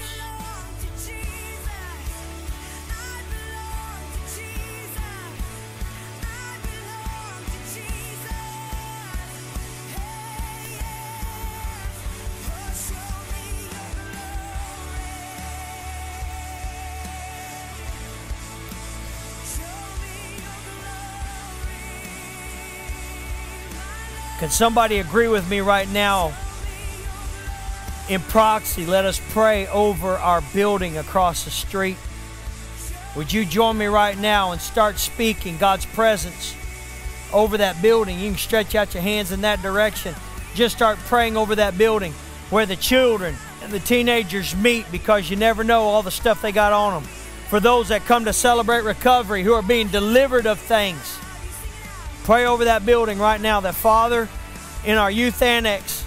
Can somebody agree with me right now? In proxy, let us pray over our building across the street. Would you join me right now and start speaking God's presence over that building? You can stretch out your hands in that direction. Just start praying over that building where the children and the teenagers meet, because you never know all the stuff they got on them. For those that come to celebrate recovery, who are being delivered of things, pray over that building right now that, Father, in our youth annex,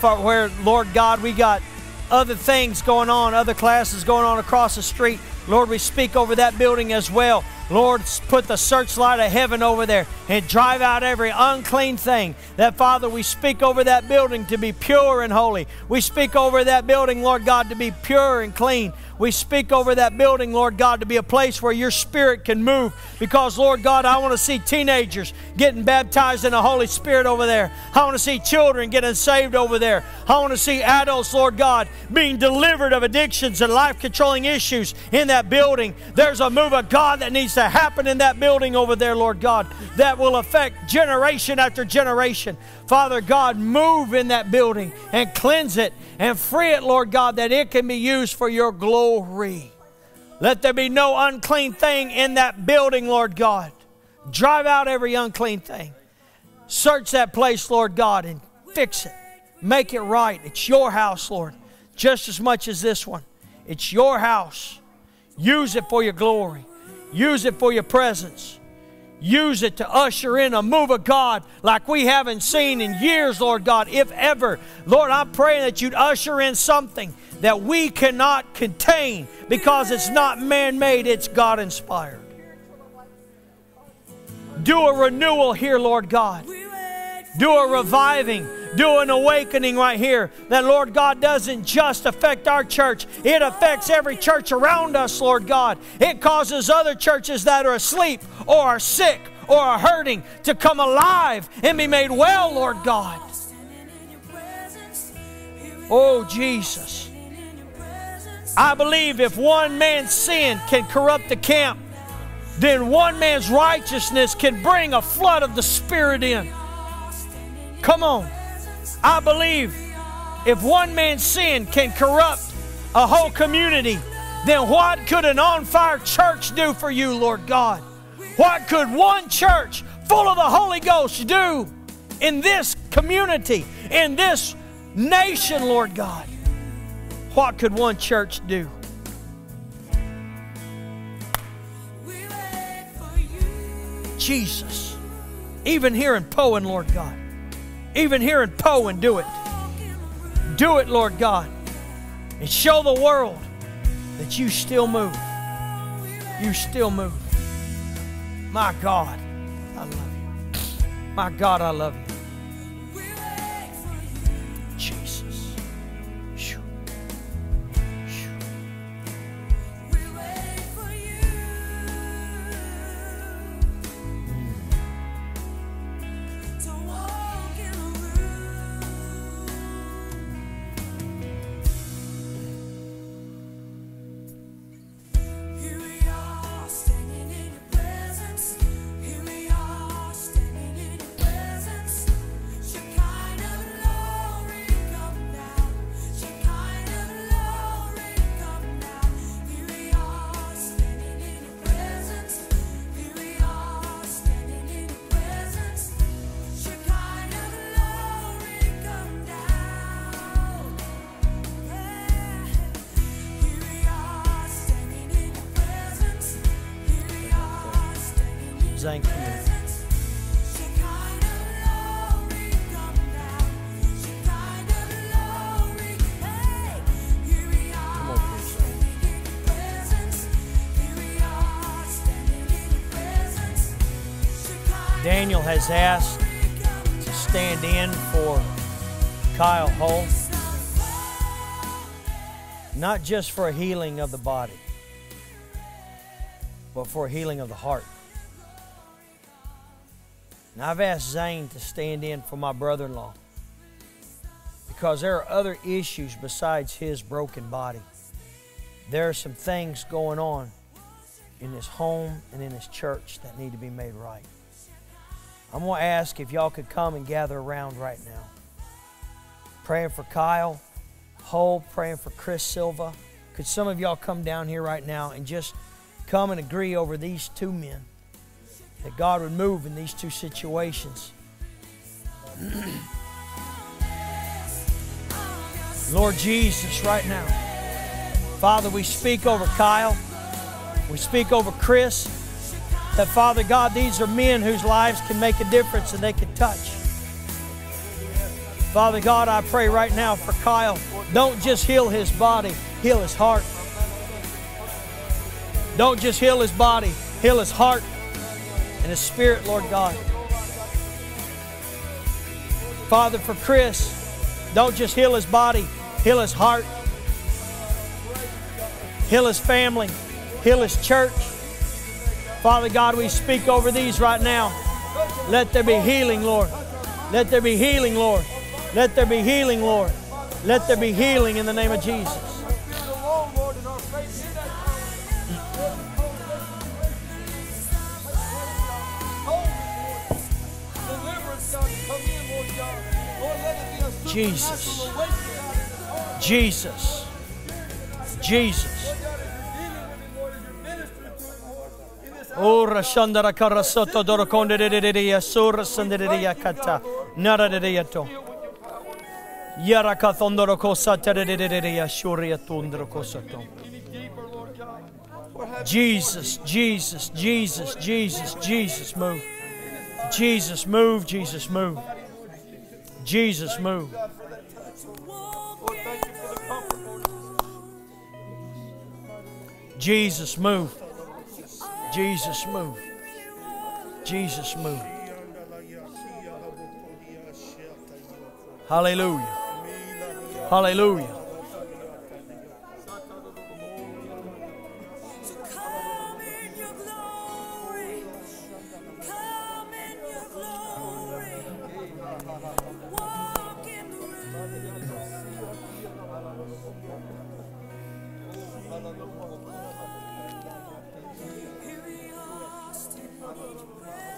where, Lord God, we got other things going on, other classes going on across the street. Lord, we speak over that building as well. Lord, put the searchlight of heaven over there and drive out every unclean thing. That, Father, we speak over that building to be pure and holy. We speak over that building, Lord God, to be pure and clean. We speak over that building, Lord God, to be a place where your Spirit can move. Because, Lord God, I want to see teenagers getting baptized in the Holy Spirit over there. I want to see children getting saved over there. I want to see adults, Lord God, being delivered of addictions and life-controlling issues in that building. There's a move of God that needs to happen in that building over there, Lord God, that will affect generation after generation. Father God, move in that building and cleanse it and free it, Lord God, that it can be used for your glory. Let there be no unclean thing in that building, Lord God. Drive out every unclean thing. Search that place, Lord God, and fix it. Make it right. It's your house, Lord, just as much as this one. It's your house. Use it for your glory. Use it for your presence. Use it to usher in a move of God like we haven't seen in years, Lord God, if ever. Lord, I'm praying that you'd usher in something that we cannot contain, because it's not man-made, it's God-inspired. Do a renewal here, Lord God. Do a reviving. Do an awakening right here that, Lord God, doesn't just affect our church. It affects every church around us, Lord God. It causes other churches that are asleep or are sick or are hurting to come alive and be made well, Lord God. Oh, Jesus. I believe if one man's sin can corrupt the camp, then one man's righteousness can bring a flood of the Spirit in. Come on. I believe if one man's sin can corrupt a whole community, then what could an on-fire church do for you, Lord God? What could one church full of the Holy Ghost do in this community, in this nation, Lord God? What could one church do? Jesus, even here in Poyen, Lord God. Even here in Poyen, do it. Do it, Lord God. And show the world that you still move. You still move. My God, I love you. My God, I love you. Jesus. Daniel has asked to stand in for Kyle Hull, not just for a healing of the body, but for a healing of the heart. And I've asked Zane to stand in for my brother-in-law, because there are other issues besides his broken body. There are some things going on in his home and in his church that need to be made right. I'm going to ask if y'all could come and gather around right now. Praying for Kyle Hull, praying for Chris Silva. Could some of y'all come down here right now and just come and agree over these two men, that God would move in these two situations. Lord Jesus, right now, Father, we speak over Kyle. We speak over Chris, that, Father God, these are men whose lives can make a difference and they can touch. Father God, I pray right now for Kyle. Don't just heal his body, heal his heart. Don't just heal his body, heal his heart and his spirit, Lord God. Father, for Chris, don't just heal his body, heal his heart. Heal his family, heal his church. Father God, we speak over these right now. Let there be healing, Lord. Let there be healing, Lord. Let there be healing, Lord. Let there be healing in the name of Jesus. Jesus. Jesus. Jesus. Ora shandara karasoto dorokonde de sura sanderia kata nara dereto yara kathondoro kosata dereria shuria tundro kosato. Jesus, Jesus, Jesus, Jesus, Jesus, move. Jesus, move. Jesus, move. Jesus, move. Jesus, move. Jesus, move. Jesus, move. Hallelujah. Hallelujah.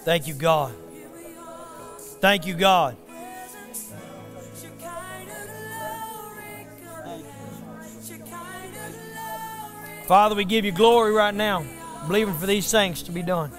Thank you, God. Thank you, God. Father, we give you glory right now, believing for these things to be done.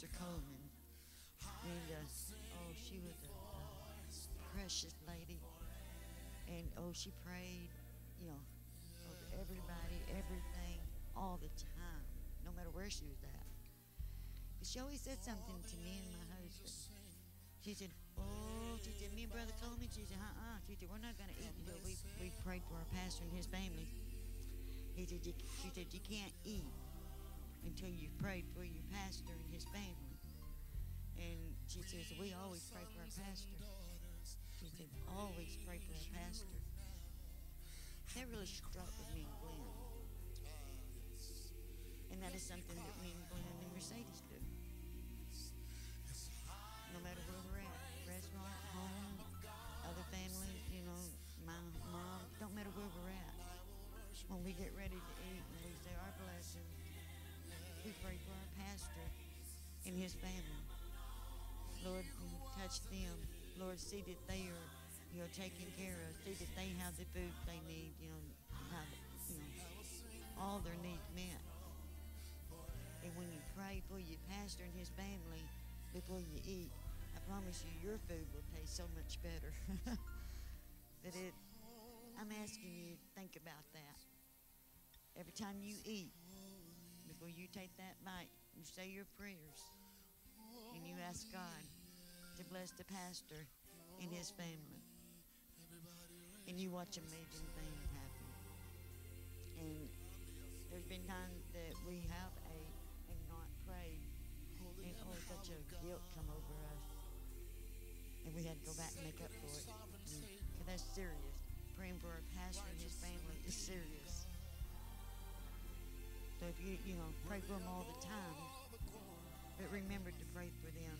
Sister Coleman. And, oh, she was a precious lady. And, oh, she prayed, you know, over everybody, everything, all the time, no matter where she was at. But she always said something to me and my husband. She said, oh, she said, me and Brother Coleman, she said, she said, we're not going to eat until we prayed for our pastor and his family. He said, she said, you can't eat until you've prayed for your pastor and his family. And she says, we always pray for our pastor. She said, always pray for our pastor. That really struck with me and Glenn. And that is something that me and Glenn and Mercedes do. No matter where we're at, restaurant, home, other family, you know, my mom, don't matter where we're at. When we get ready to eat and we say our blessing, we pray for our pastor and his family. Lord, touch them. Lord, see that they are, you know, taken care of. See that they have the food they need, you know, have, you know, all their needs met. And when you pray for your pastor and his family before you eat, I promise you your food will taste so much better. But I'm asking you to think about that. Every time you eat, before you take that bite, you say your prayers. And you ask God to bless the pastor and his family. And you watch amazing things happen. And there's been times that we have ate and not prayed, and oh, such a guilt come over us. And we had to go back and make up for it. Because that's serious. Praying for our pastor and his family is serious. So if you know, pray for them all the time. But remember to pray for them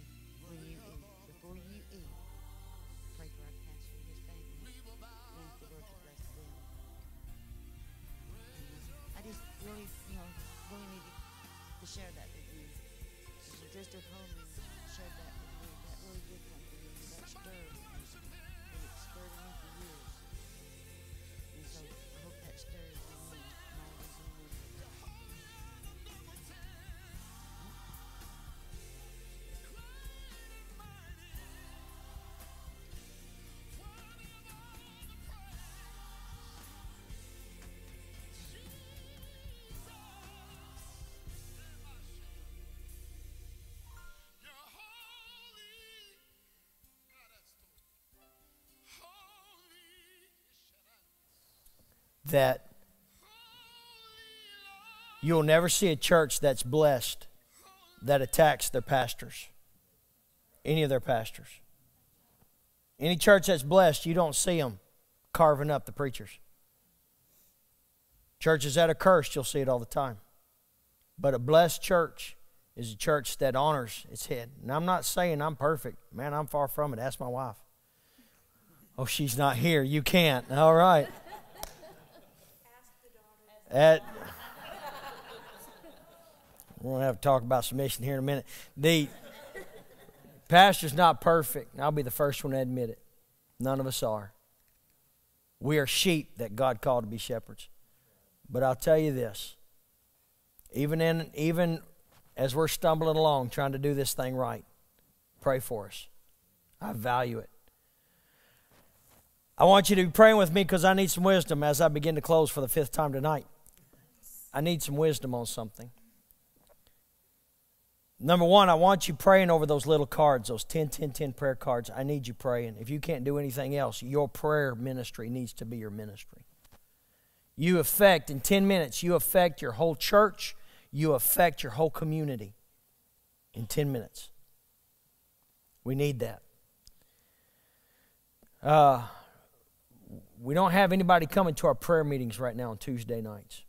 when you eat. Before you eat, pray for our pastor and his family. And ask the Lord to bless them. I just really, you know, really need to share that with you. So just at home and share that with me. That really did something to me. That stirred me. And it stirred me for years. And so I hope that stirs me. That you'll never see a church that's blessed that attacks their pastors, any of their pastors. Any church that's blessed, you don't see them carving up the preachers. Churches that are cursed, you'll see it all the time. But a blessed church is a church that honors its head. And I'm not saying I'm perfect. Man, I'm far from it. Ask my wife. Oh, she's not here. You can't. All right. We're going to have to talk about submission here in a minute. The pastor's not perfect, and I'll be the first one to admit it. None of us are. We are sheep that God called to be shepherds. But I'll tell you this, even as we're stumbling along trying to do this thing right, pray for us. I value it. I want you to be praying with me because I need some wisdom as I begin to close for the 5th time tonight. I need some wisdom on something. Number one, I want you praying over those little cards, those 10-10-10 prayer cards. I need you praying. If you can't do anything else, your prayer ministry needs to be your ministry. You affect, in 10 minutes, you affect your whole church. You affect your whole community in 10 minutes. We need that. We don't have anybody coming to our prayer meetings right now on Tuesday nights.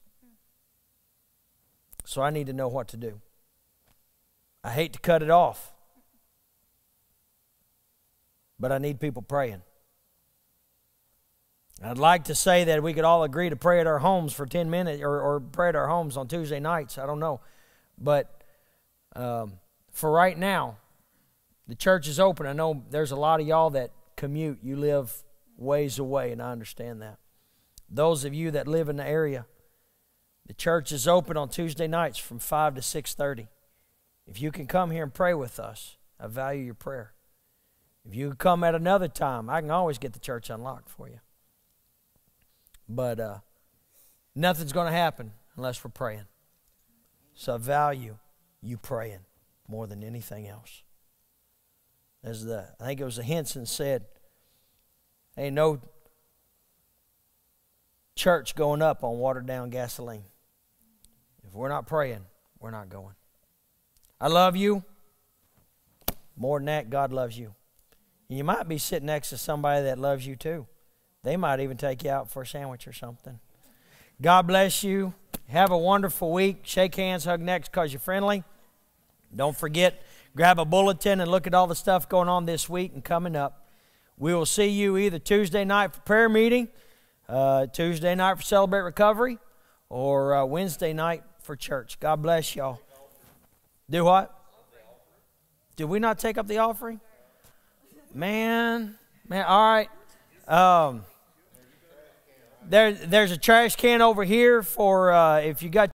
So I need to know what to do. I hate to cut it off. But I need people praying. I'd like to say that we could all agree to pray at our homes for 10 minutes or pray at our homes on Tuesday nights. I don't know. But for right now, the church is open. I know there's a lot of y'all that commute. You live ways away, and I understand that. Those of you that live in the area, the church is open on Tuesday nights from 5 to 6:30. If you can come here and pray with us, I value your prayer. If you come at another time, I can always get the church unlocked for you. But nothing's going to happen unless we're praying. So I value you praying more than anything else. As I think it was the Henson said, ain't no church going up on watered-down gasoline. If we're not praying, we're not going. I love you. More than that, God loves you. And you might be sitting next to somebody that loves you too. They might even take you out for a sandwich or something. God bless you. Have a wonderful week. Shake hands, hug necks because you're friendly. Don't forget, grab a bulletin and look at all the stuff going on this week and coming up. We will see you either Tuesday night for prayer meeting, Tuesday night for Celebrate Recovery, or Wednesday night for church. God bless y'all. Do what? Did we not take up the offering? Man, all right. There's a trash can over here for if you got